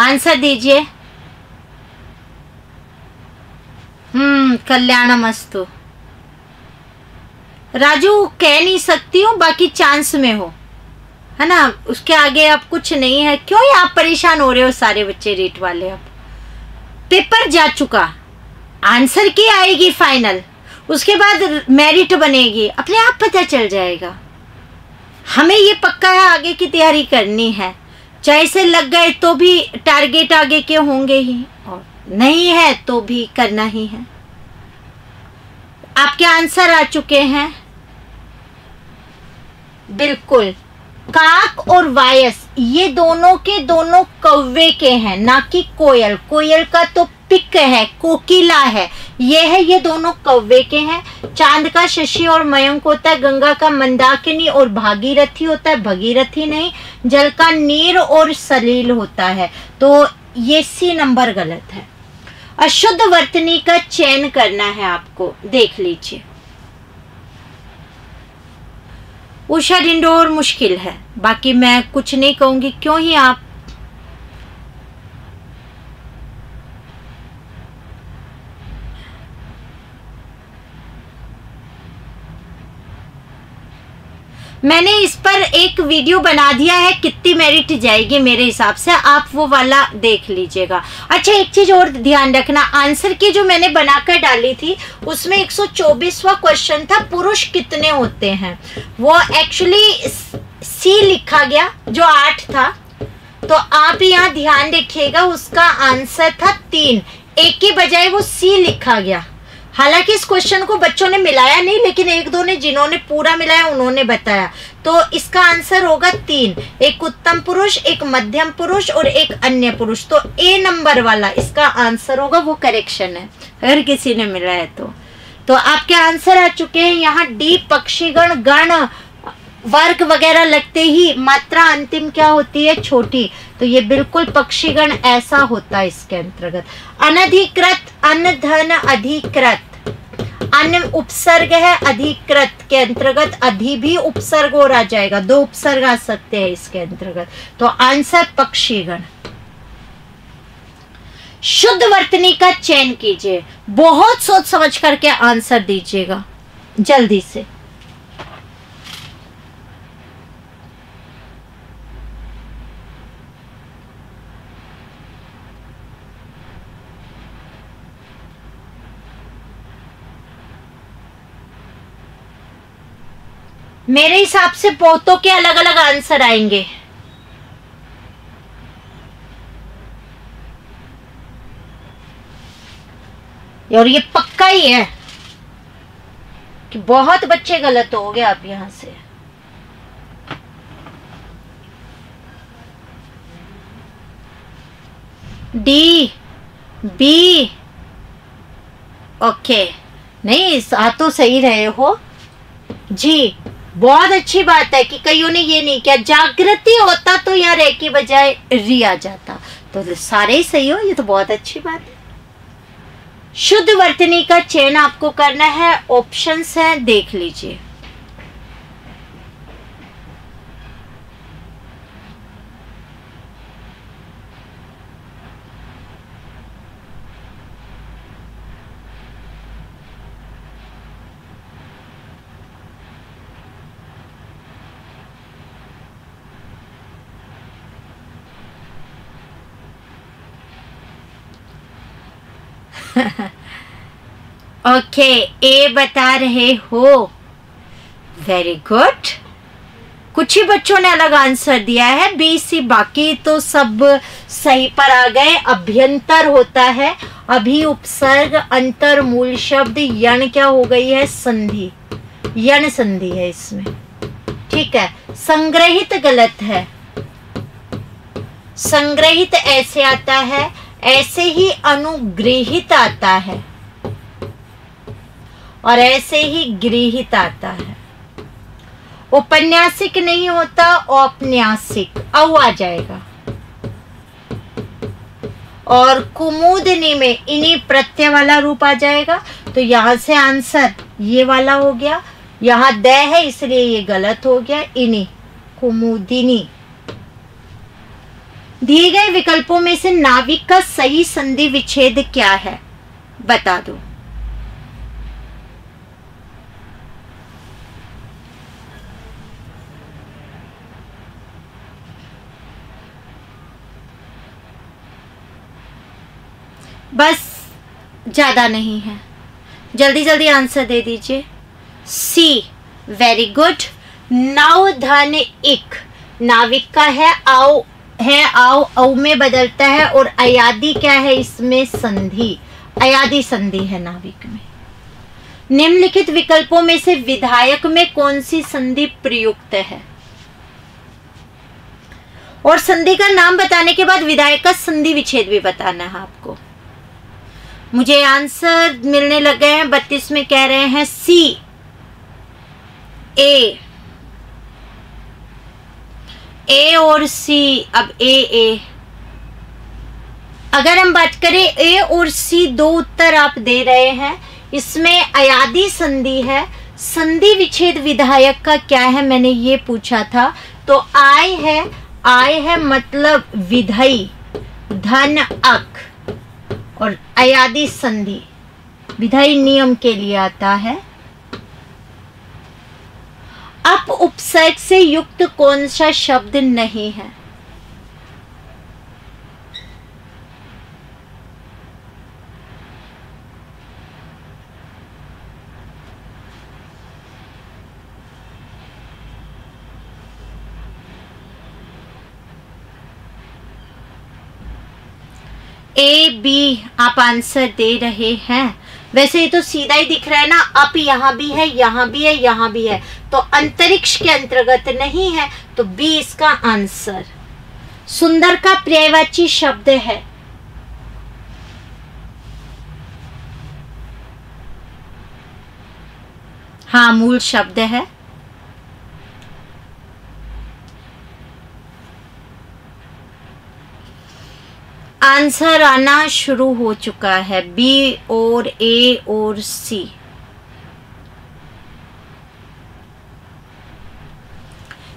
आंसर दीजिए। हम्म कल्याणमस्तु। राजू कह नहीं सकती हूँ, बाकी चांस में हो, है ना, उसके आगे आप कुछ नहीं है। क्यों आप परेशान हो रहे हो सारे बच्चे रीट वाले? अब पेपर जा चुका, आंसर की आएगी फाइनल, उसके बाद मेरिट बनेगी, अपने आप पता चल जाएगा। हमें ये पक्का है आगे की तैयारी करनी है, चाहे से लग गए तो भी टारगेट आगे के होंगे ही, और नहीं है तो भी करना ही है। आपके आंसर आ चुके हैं बिल्कुल। काक और वायस ये दोनों के दोनों कौवे के हैं, ना कि कोयल। कोयल का तो पिक है, कोकिला है, ये है, ये दोनों कौवे के हैं। चांद का शशि और मयंक होता है, गंगा का मंदाकिनी और भागीरथी होता है, भगीरथी नहीं, जल का नीर और सलील होता है, तो ये सी नंबर गलत है। अशुद्ध वर्तनी का चयन करना है आपको, देख लीजिए। उषा डिंडोर मुश्किल है, बाकी मैं कुछ नहीं कहूंगी, क्यों ही आप। मैंने इस पर एक वीडियो बना दिया है, कितनी मेरिट जाएगी मेरे हिसाब से, आप वो वाला देख लीजिएगा। अच्छा एक चीज और ध्यान रखना, आंसर की जो मैंने बनाकर डाली थी उसमें एक सौ चौबीसवां क्वेश्चन था, पुरुष कितने होते हैं, वो एक्चुअली सी लिखा गया जो आठ था, तो आप यहाँ ध्यान देखिएगा, उसका आंसर था तीन, एक के बजाय वो सी लिखा गया। हालांकि इस क्वेश्चन को बच्चों ने मिलाया नहीं, लेकिन एक दो ने जिन्होंने पूरा मिलाया उन्होंने बताया। तो इसका आंसर होगा तीन, एक उत्तम पुरुष, एक मध्यम पुरुष और एक अन्य पुरुष। तो ए नंबर वाला इसका आंसर होगा, वो करेक्शन है अगर किसी ने मिलाया तो। तो आपके आंसर आ चुके हैं यहाँ डी, पक्षीगण, गण, वर्ग वगैरह लगते ही मात्रा अंतिम क्या होती है, छोटी। तो ये बिल्कुल पक्षीगण ऐसा होता है इसके अंतर्गत। अनधिकृत, अनधन अधिकृत, अन्य उपसर्ग है अधिकृत के अंतर्गत, अधि भी उपसर्ग और आ जाएगा, दो उपसर्ग आ सकते हैं इसके अंतर्गत। तो आंसर पक्षीगण। शुद्ध वर्तनी का चयन कीजिए, बहुत सोच समझ करके आंसर दीजिएगा जल्दी से। मेरे हिसाब से बहुतों के अलग अलग आंसर आएंगे। और ये पक्का ही है कि बहुत बच्चे गलत हो गए। आप यहां से डी, बी, ओके, नहीं आ तो सही रहे हो जी, बहुत अच्छी बात है कि कईयों ने ये नहीं किया। जागृति होता तो यहाँ रे के बजाय री आ जाता। तो सारे ही सही हो, ये तो बहुत अच्छी बात है। शुद्ध वर्तनी का चयन आपको करना है, ऑप्शंस हैं देख लीजिए। ओके, ए बता रहे हो, वेरी गुड। कुछ ही बच्चों ने अलग आंसर दिया है बी सी, बाकी तो सब सही पर आ गए। अभ्यंतर होता है अभी, उपसर्ग, अंतर, मूल शब्द, यण क्या हो गई है, संधि, यण संधि है इसमें, ठीक है। संग्रहित गलत है, संग्रहित ऐसे आता है, ऐसे ही अनुगृहित आता है और ऐसे ही गृहित आता है। उपन्यासिक नहीं होता, औपन्यासिक औ आ जाएगा। और कुमुदनी में इन्हीं प्रत्यय वाला रूप आ जाएगा। तो यहां से आंसर ये वाला हो गया, यहां द है इसलिए ये गलत हो गया, इन्हीं कुमुदिनी। दिए गए विकल्पों में से नाविक का सही संधि विच्छेद क्या है, बता दो। बस ज्यादा नहीं है, जल्दी जल्दी आंसर दे दीजिए। सी, वेरी गुड। नाव धन इक नाविक का है, आओ है, आओ औ में बदलता है और अयादी क्या है इसमें, संधि, अयादी संधि है नाविक में। निम्नलिखित विकल्पों में से विधायक में कौन सी संधि प्रयुक्त है, और संधि का नाम बताने के बाद विधायक का संधि विच्छेद भी बताना है आपको। मुझे आंसर मिलने लग गए हैं बत्तीस में, कह रहे हैं सी, ए, ए और सी। अब ए ए अगर हम बात करें, ए और सी दो उत्तर आप दे रहे हैं। इसमें अयादी संधि है, संधि विच्छेद विधायक का क्या है, मैंने ये पूछा था। तो आय है, आय है मतलब विधेय, धन अक, और अयादी संधि विधेय नियम के लिए आता है। अप उपसर्ग से युक्त कौन सा शब्द नहीं है, ए बी आप आंसर दे रहे हैं। वैसे ये तो सीधा ही दिख रहा है ना, अप यहाँ भी है, यहाँ भी है, यहाँ भी है, तो अंतरिक्ष के अंतर्गत नहीं है, तो बी इसका आंसर। सुंदर का पर्यायवाची शब्द है, हाँ मूल शब्द है। आंसर आना शुरू हो चुका है, बी और ए और सी।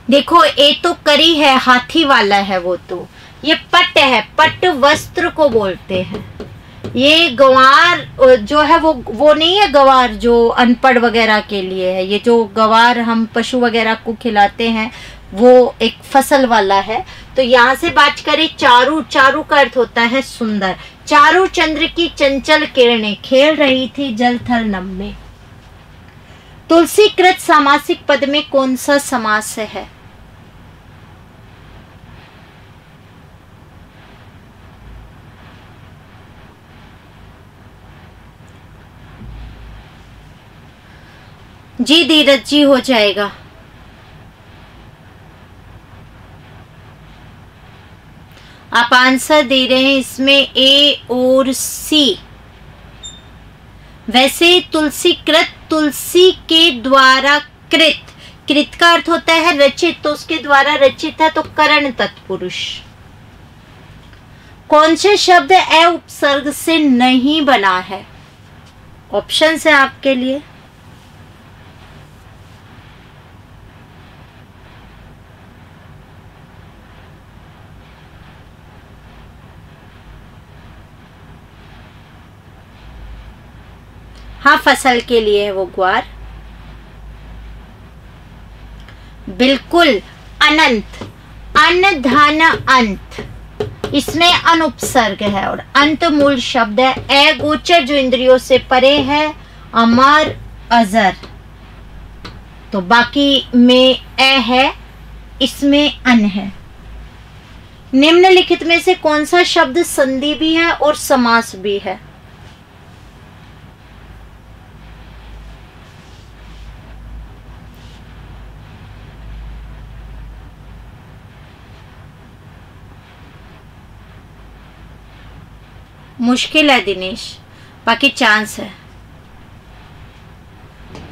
देखो ए तो करी है, हाथी वाला है वो, तो ये पट है, पट वस्त्र को बोलते हैं। ये गवार जो है वो वो नहीं है गवार जो अनपढ़ वगैरह के लिए है, ये जो गवार हम पशु वगैरह को खिलाते हैं वो एक फसल वाला है। तो यहाँ से बात करें चारू, चारू का अर्थ होता है सुंदर। चारू चंद्र की चंचल किरणें खेल रही थी जल थल नभ में। तुलसी कृत सामासिक पद में कौन सा समास है? जी धीरज जी हो जाएगा। आप आंसर दे रहे हैं इसमें ए और सी। वैसे तुलसी कृत, तुलसी के द्वारा कृत, कृत का अर्थ होता है रचित, तो उसके द्वारा रचित है, तो करण तत्पुरुष। कौन से शब्द ए उपसर्ग से नहीं बना है? ऑप्शन है आपके लिए। हाँ फसल के लिए है वो ग्वार, बिल्कुल। अनंत, अन धन अंत, इसमें अनुपसर्ग है और अंत मूल शब्द है। अगोचर जो इंद्रियों से परे है, अमर अजर, तो बाकी में ए है, इसमें अन है। निम्नलिखित में से कौन सा शब्द संधि भी है और समास भी है? मुश्किल है दिनेश, बाकी चांस है।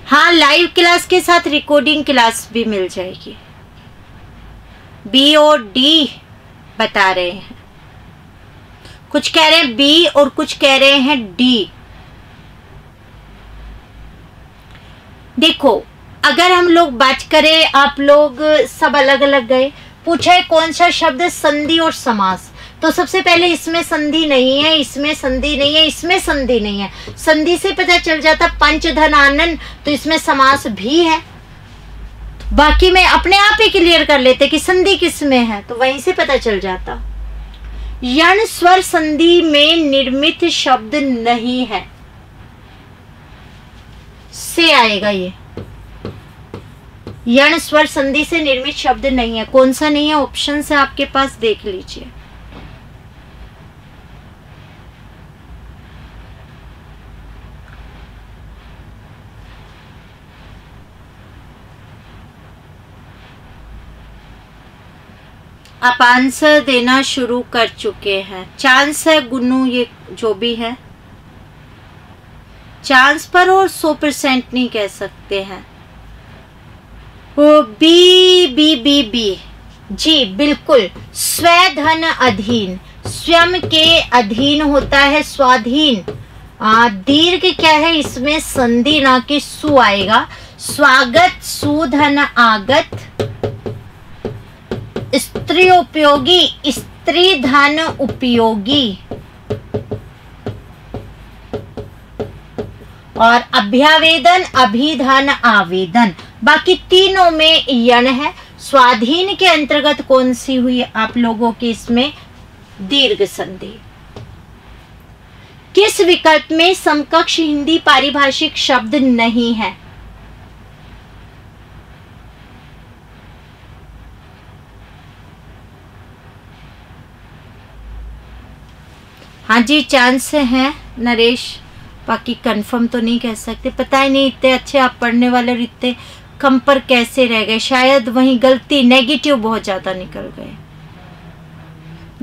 हाँ लाइव क्लास के साथ रिकॉर्डिंग क्लास भी मिल जाएगी। बी और डी बता रहे हैं, कुछ कह रहे हैं बी और कुछ कह रहे हैं डी। देखो अगर हम लोग बात करें, आप लोग सब अलग अलग गए, पूछा है कौन सा शब्द संधि और समास, तो सबसे पहले इसमें संधि नहीं है, इसमें संधि नहीं है, इसमें संधि नहीं है। संधि से पता चल जाता पंचधन आनंद, तो इसमें समास भी है। बाकी मैं अपने आप ही क्लियर कर लेते कि संधि किस में है, तो वहीं से पता चल जाता। यण स्वर संधि में निर्मित शब्द नहीं है, से आएगा ये। यण स्वर संधि से निर्मित शब्द नहीं है, कौन सा नहीं है? ऑप्शन है आपके पास, देख लीजिए। आप आंसर देना शुरू कर चुके हैं। चांस है गुनू, ये जो भी है चांस पर, और सौ परसेंट नहीं कह सकते हैं। Oh, B B B B जी बिल्कुल। स्वधन अधीन, स्वयं के अधीन होता है, स्वाधीन। दीर्घ क्या है इसमें? संधि, ना कि सु आएगा। स्वागत, सुधन आगत। स्त्री उपयोगी, स्त्री धन उपयोगी। और अभ्यावेदन, अभिधान आवेदन। बाकी तीनों में यण है। स्वाधीन के अंतर्गत कौन सी हुई आप लोगों की? इसमें दीर्घ संधि। किस विकल्प में समकक्ष हिंदी पारिभाषिक शब्द नहीं है? हाँ जी चांस हैं नरेश, बाकी कंफर्म तो नहीं कह सकते, पता ही नहीं इतने अच्छे आप पढ़ने वाले और इतने कम पर कैसे रह गए, शायद वही गलती नेगेटिव बहुत ज़्यादा निकल गए।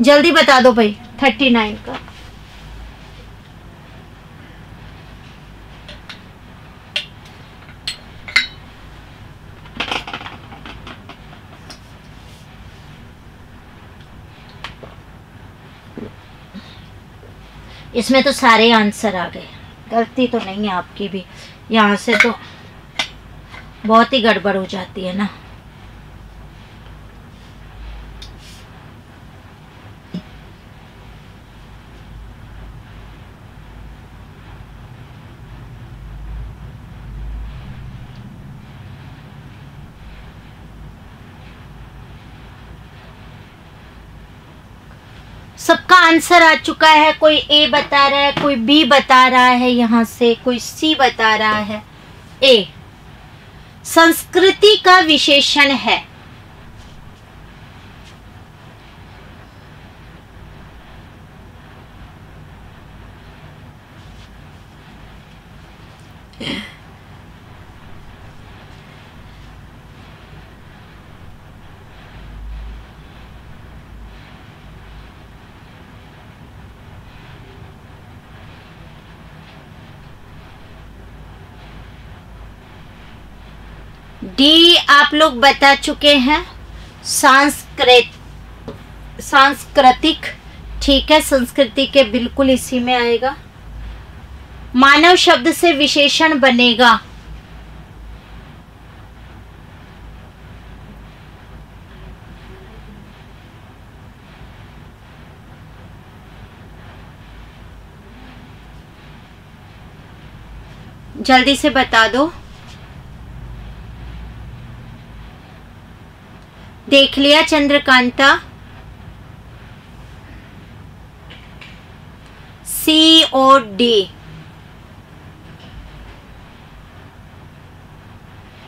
जल्दी बता दो भाई थर्टी नाइन का। इसमें तो सारे आंसर आ गए, गलती तो नहीं है आपकी भी, यहाँ से तो बहुत ही गड़बड़ हो जाती है ना। सबका आंसर आ चुका है, कोई ए बता रहा है, कोई बी बता रहा है, यहाँ से कोई सी बता रहा है। ए संस्कृति का विशेषण है, डी आप लोग बता चुके हैं सांस्कृत सांस्कृतिक, ठीक है, संस्कृति के बिल्कुल इसी में आएगा। मानव शब्द से विशेषण बनेगा, जल्दी से बता दो। देख लिया चंद्रकांता। सी और डी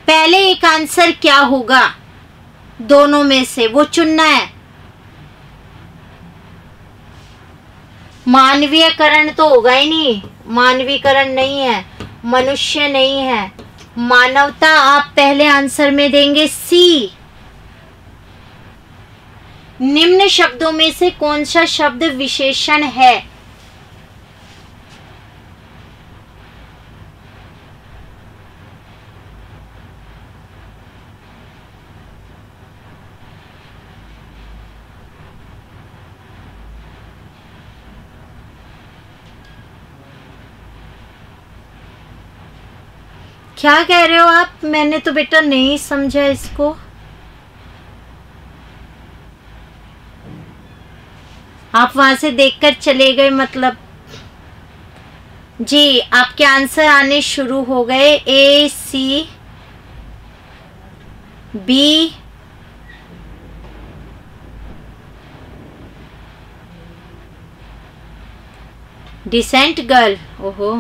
पहले एक आंसर क्या होगा दोनों में से वो चुनना है। मानवीयकरण तो होगा ही नहीं, मानवीकरण नहीं है, मनुष्य नहीं है, मानवता आप पहले आंसर में देंगे सी। निम्न शब्दों में से कौन सा शब्द विशेषण है? क्या कह रहे हो आप? मैंने तो बेटा नहीं समझा इसको। आप वहां से देखकर चले गए मतलब। जी आपके आंसर आने शुरू हो गए, A C B decent girl. ओहो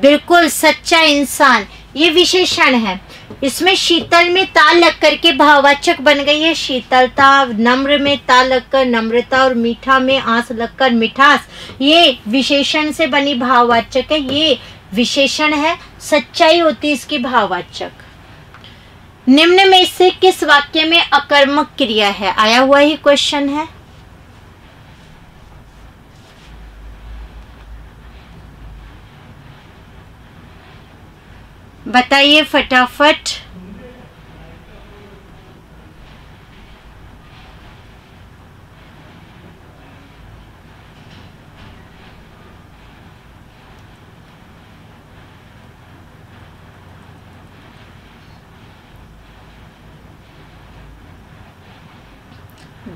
बिल्कुल सच्चा इंसान, ये विशेषण है। इसमें शीतल में ता लग करके भाववाचक बन गई है शीतलता, नम्र में ता लगकर नम्रता, और मीठा में आंस लगकर मिठास, ये विशेषण से बनी भाववाचक है। ये विशेषण है, सच्चाई होती इसकी भाववाचक। निम्न में से किस वाक्य में अकर्मक क्रिया है? आया हुआ ही क्वेश्चन है। बताइए फटाफट।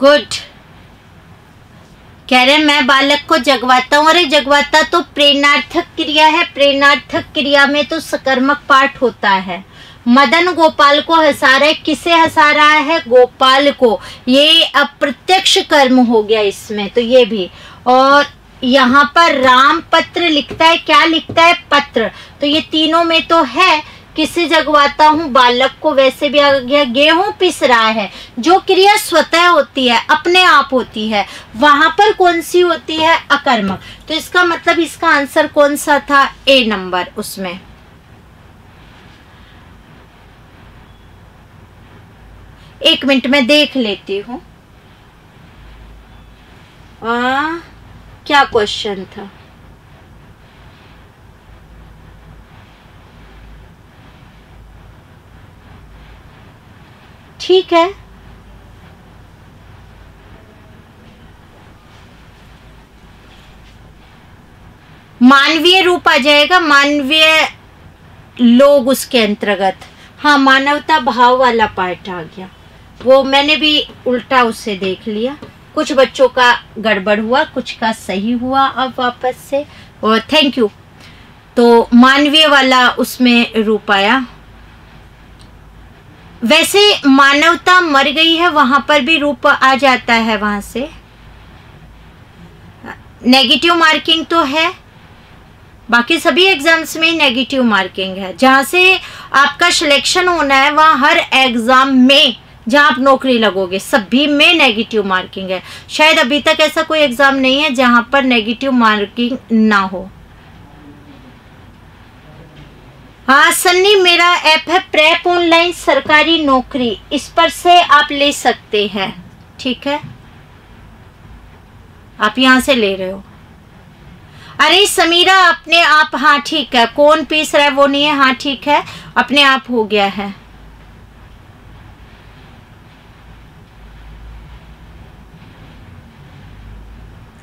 गुड, कह रहे मैं बालक को जगवाता हूँ। अरे जगवाता तो प्रेरणार्थक क्रिया है, प्रेरणार्थक क्रिया में तो सकर्मक पाठ होता है। मदन गोपाल को हंसा रहा है, किसे हंसा रहा है? गोपाल को। ये अप्रत्यक्ष कर्म हो गया इसमें तो, ये भी। और यहाँ पर राम पत्र लिखता है, क्या लिखता है? पत्र। तो ये तीनों में तो है, किससे जगवाता हूँ, बालक को। वैसे भी आगे गेहूं पिस रहा है, जो क्रिया स्वतः होती है, अपने आप होती है, वहां पर कौन सी होती है, अकर्मक। तो इसका मतलब इसका आंसर कौन सा था, ए नंबर उसमें। एक मिनट में देख लेती हूँ क्या क्वेश्चन था। ठीक है, मानवीय रूप आ जाएगा, मानवीय लोग उसके अंतर्गत। हाँ, मानवता भाव वाला पार्ट आ गया, वो मैंने भी उल्टा उससे देख लिया। कुछ बच्चों का गड़बड़ हुआ, कुछ का सही हुआ। अब वापस से और थैंक यू। तो मानवीय वाला उसमें रूप आया। वैसे मानवता मर गई है, वहां पर भी रूप आ जाता है। वहां से नेगेटिव मार्किंग तो है, बाकी सभी एग्जाम्स में नेगेटिव मार्किंग है। जहां से आपका सिलेक्शन होना है, वहां हर एग्जाम में जहां आप नौकरी लगोगे सभी में नेगेटिव मार्किंग है। शायद अभी तक ऐसा कोई एग्जाम नहीं है जहां पर नेगेटिव मार्किंग ना हो। हाँ सन्नी, मेरा ऐप है प्रेप ऑनलाइन सरकारी नौकरी, इस पर से आप ले सकते हैं। ठीक है, आप यहाँ से ले रहे हो। अरे समीरा, अपने आप। हाँ ठीक है, कौन पीस रहा है वो नहीं है। हाँ ठीक है, अपने आप हो गया है।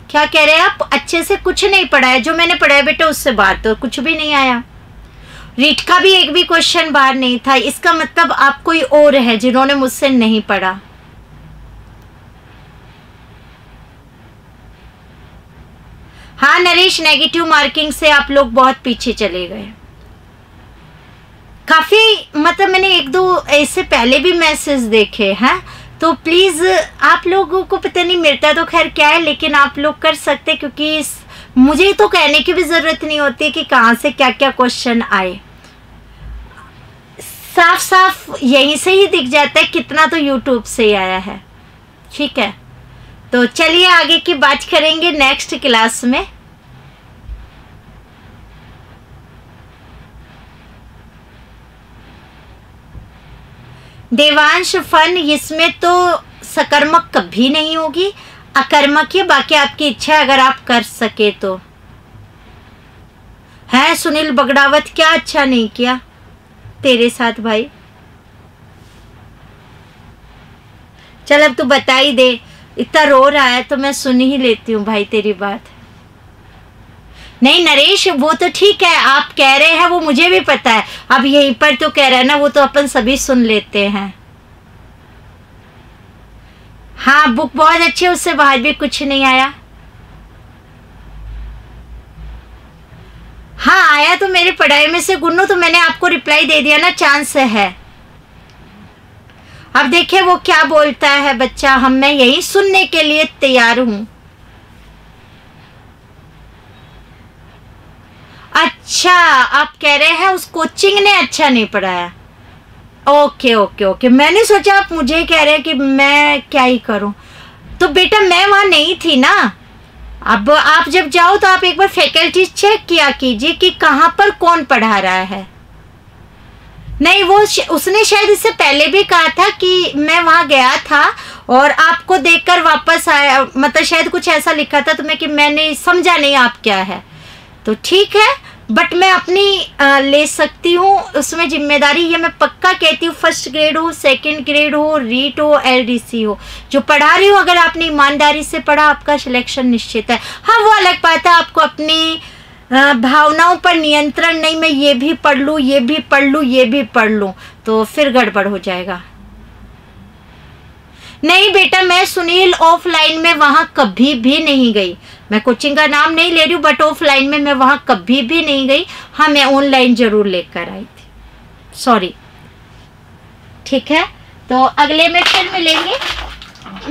क्या कह रहे हैं आप, अच्छे से कुछ नहीं पढ़ा है। जो मैंने पढ़ाया बेटा उससे बात, और कुछ भी नहीं आया। रीट का भी एक भी क्वेश्चन बाहर नहीं था। इसका मतलब आप कोई और है जिन्होंने मुझसे नहीं पढ़ा। हाँ नरेश, नेगेटिव मार्किंग से आप लोग बहुत पीछे चले गए। काफी, मतलब मैंने एक दो ऐसे पहले भी मैसेज देखे हैं। तो प्लीज आप लोगों को पता नहीं मिलता तो खैर क्या है, लेकिन आप लोग कर सकते, क्योंकि इस मुझे तो कहने की भी जरूरत नहीं होती कि कहाँ से क्या क्या क्वेश्चन आए। साफ साफ यहीं से ही दिख जाता है कितना तो यूट्यूब से ही आया है। ठीक है, तो चलिए आगे की बात करेंगे नेक्स्ट क्लास में। देवांश फन, इसमें तो सकर्मक कभी नहीं होगी, अकर्मक है। बाकी आपकी इच्छा है, अगर आप कर सके तो है। सुनील बगड़ावत, क्या अच्छा नहीं किया तेरे साथ भाई। चल अब तू बता ही दे, इतना रो रहा है तो मैं सुन ही लेती हूँ भाई तेरी बात। नहीं नरेश, वो तो ठीक है, आप कह रहे हैं वो मुझे भी पता है। अब यहीं पर तो कह रहा है ना, वो तो अपन सभी सुन लेते हैं। हाँ बुक बहुत अच्छी, उससे बाहर भी कुछ नहीं आया। हाँ आया तो मेरी पढ़ाई में से गुन्नू, तो मैंने आपको रिप्लाई दे दिया ना, चांस है। अब देखिए वो क्या बोलता है बच्चा, हम मैं यही सुनने के लिए तैयार हूं। अच्छा आप कह रहे हैं उस कोचिंग ने अच्छा नहीं पढ़ाया। ओके ओके ओके, मैंने सोचा आप मुझे कह रहे हैं कि मैं क्या ही करूं। तो बेटा मैं वहाँ नहीं थी ना। अब आप जब जाओ तो आप एक बार फैकल्टी चेक किया कीजिए कि कहाँ पर कौन पढ़ा रहा है। नहीं वो उसने शायद इससे पहले भी कहा था कि मैं वहाँ गया था और आपको देखकर वापस आया, मतलब शायद कुछ ऐसा लिखा था तुम्हें कि मैंने समझा नहीं आप क्या है। तो ठीक है, बट मैं अपनी आ, ले सकती हूँ उसमें जिम्मेदारी, ये मैं पक्का कहती हूँ। फर्स्ट ग्रेड हो, सेकंड ग्रेड हो, रीट हो, एलडीसी हो, जो पढ़ा रही हो अगर आपने ईमानदारी से पढ़ा, आपका सिलेक्शन निश्चित है। हाँ वो अलग बात है, आपको अपनी आ, भावनाओं पर नियंत्रण नहीं, मैं ये भी पढ़ लूँ, ये भी पढ़ लूँ, ये भी पढ़ लूँ, तो फिर गड़बड़ हो जाएगा। नहीं बेटा मैं सुनील ऑफलाइन में वहाँ कभी भी नहीं गई। मैं कोचिंग का नाम नहीं ले रही हूँ, बट ऑफलाइन में मैं वहाँ कभी भी नहीं गई। हाँ मैं ऑनलाइन जरूर लेकर आई थी, सॉरी। ठीक है, तो अगले में फिर मिलेंगे।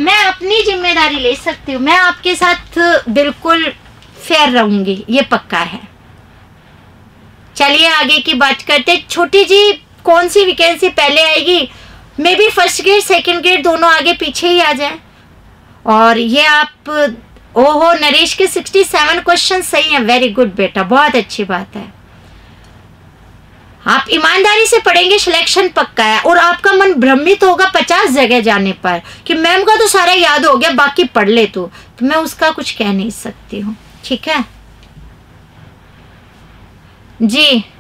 मैं अपनी जिम्मेदारी ले सकती हूँ, मैं आपके साथ बिल्कुल फेयर रहूँगी, ये पक्का है। चलिए आगे की बात करते हैं। छोटी जी कौन सी वैकेंसी पहले आएगी? Maybe first grade second grade दोनों आगे पीछे ही आ जाए। और ये आप ओहो नरेश के सड़सठ क्वेश्चन सही हैं, वेरी गुड बेटा, बहुत अच्छी बात है। आप ईमानदारी से पढ़ेंगे सिलेक्शन पक्का है। और आपका मन भ्रमित होगा पचास जगह जाने पर कि मैम का तो सारा याद हो गया बाकी पढ़ ले तू, तो मैं उसका कुछ कह नहीं सकती हूँ। ठीक है जी।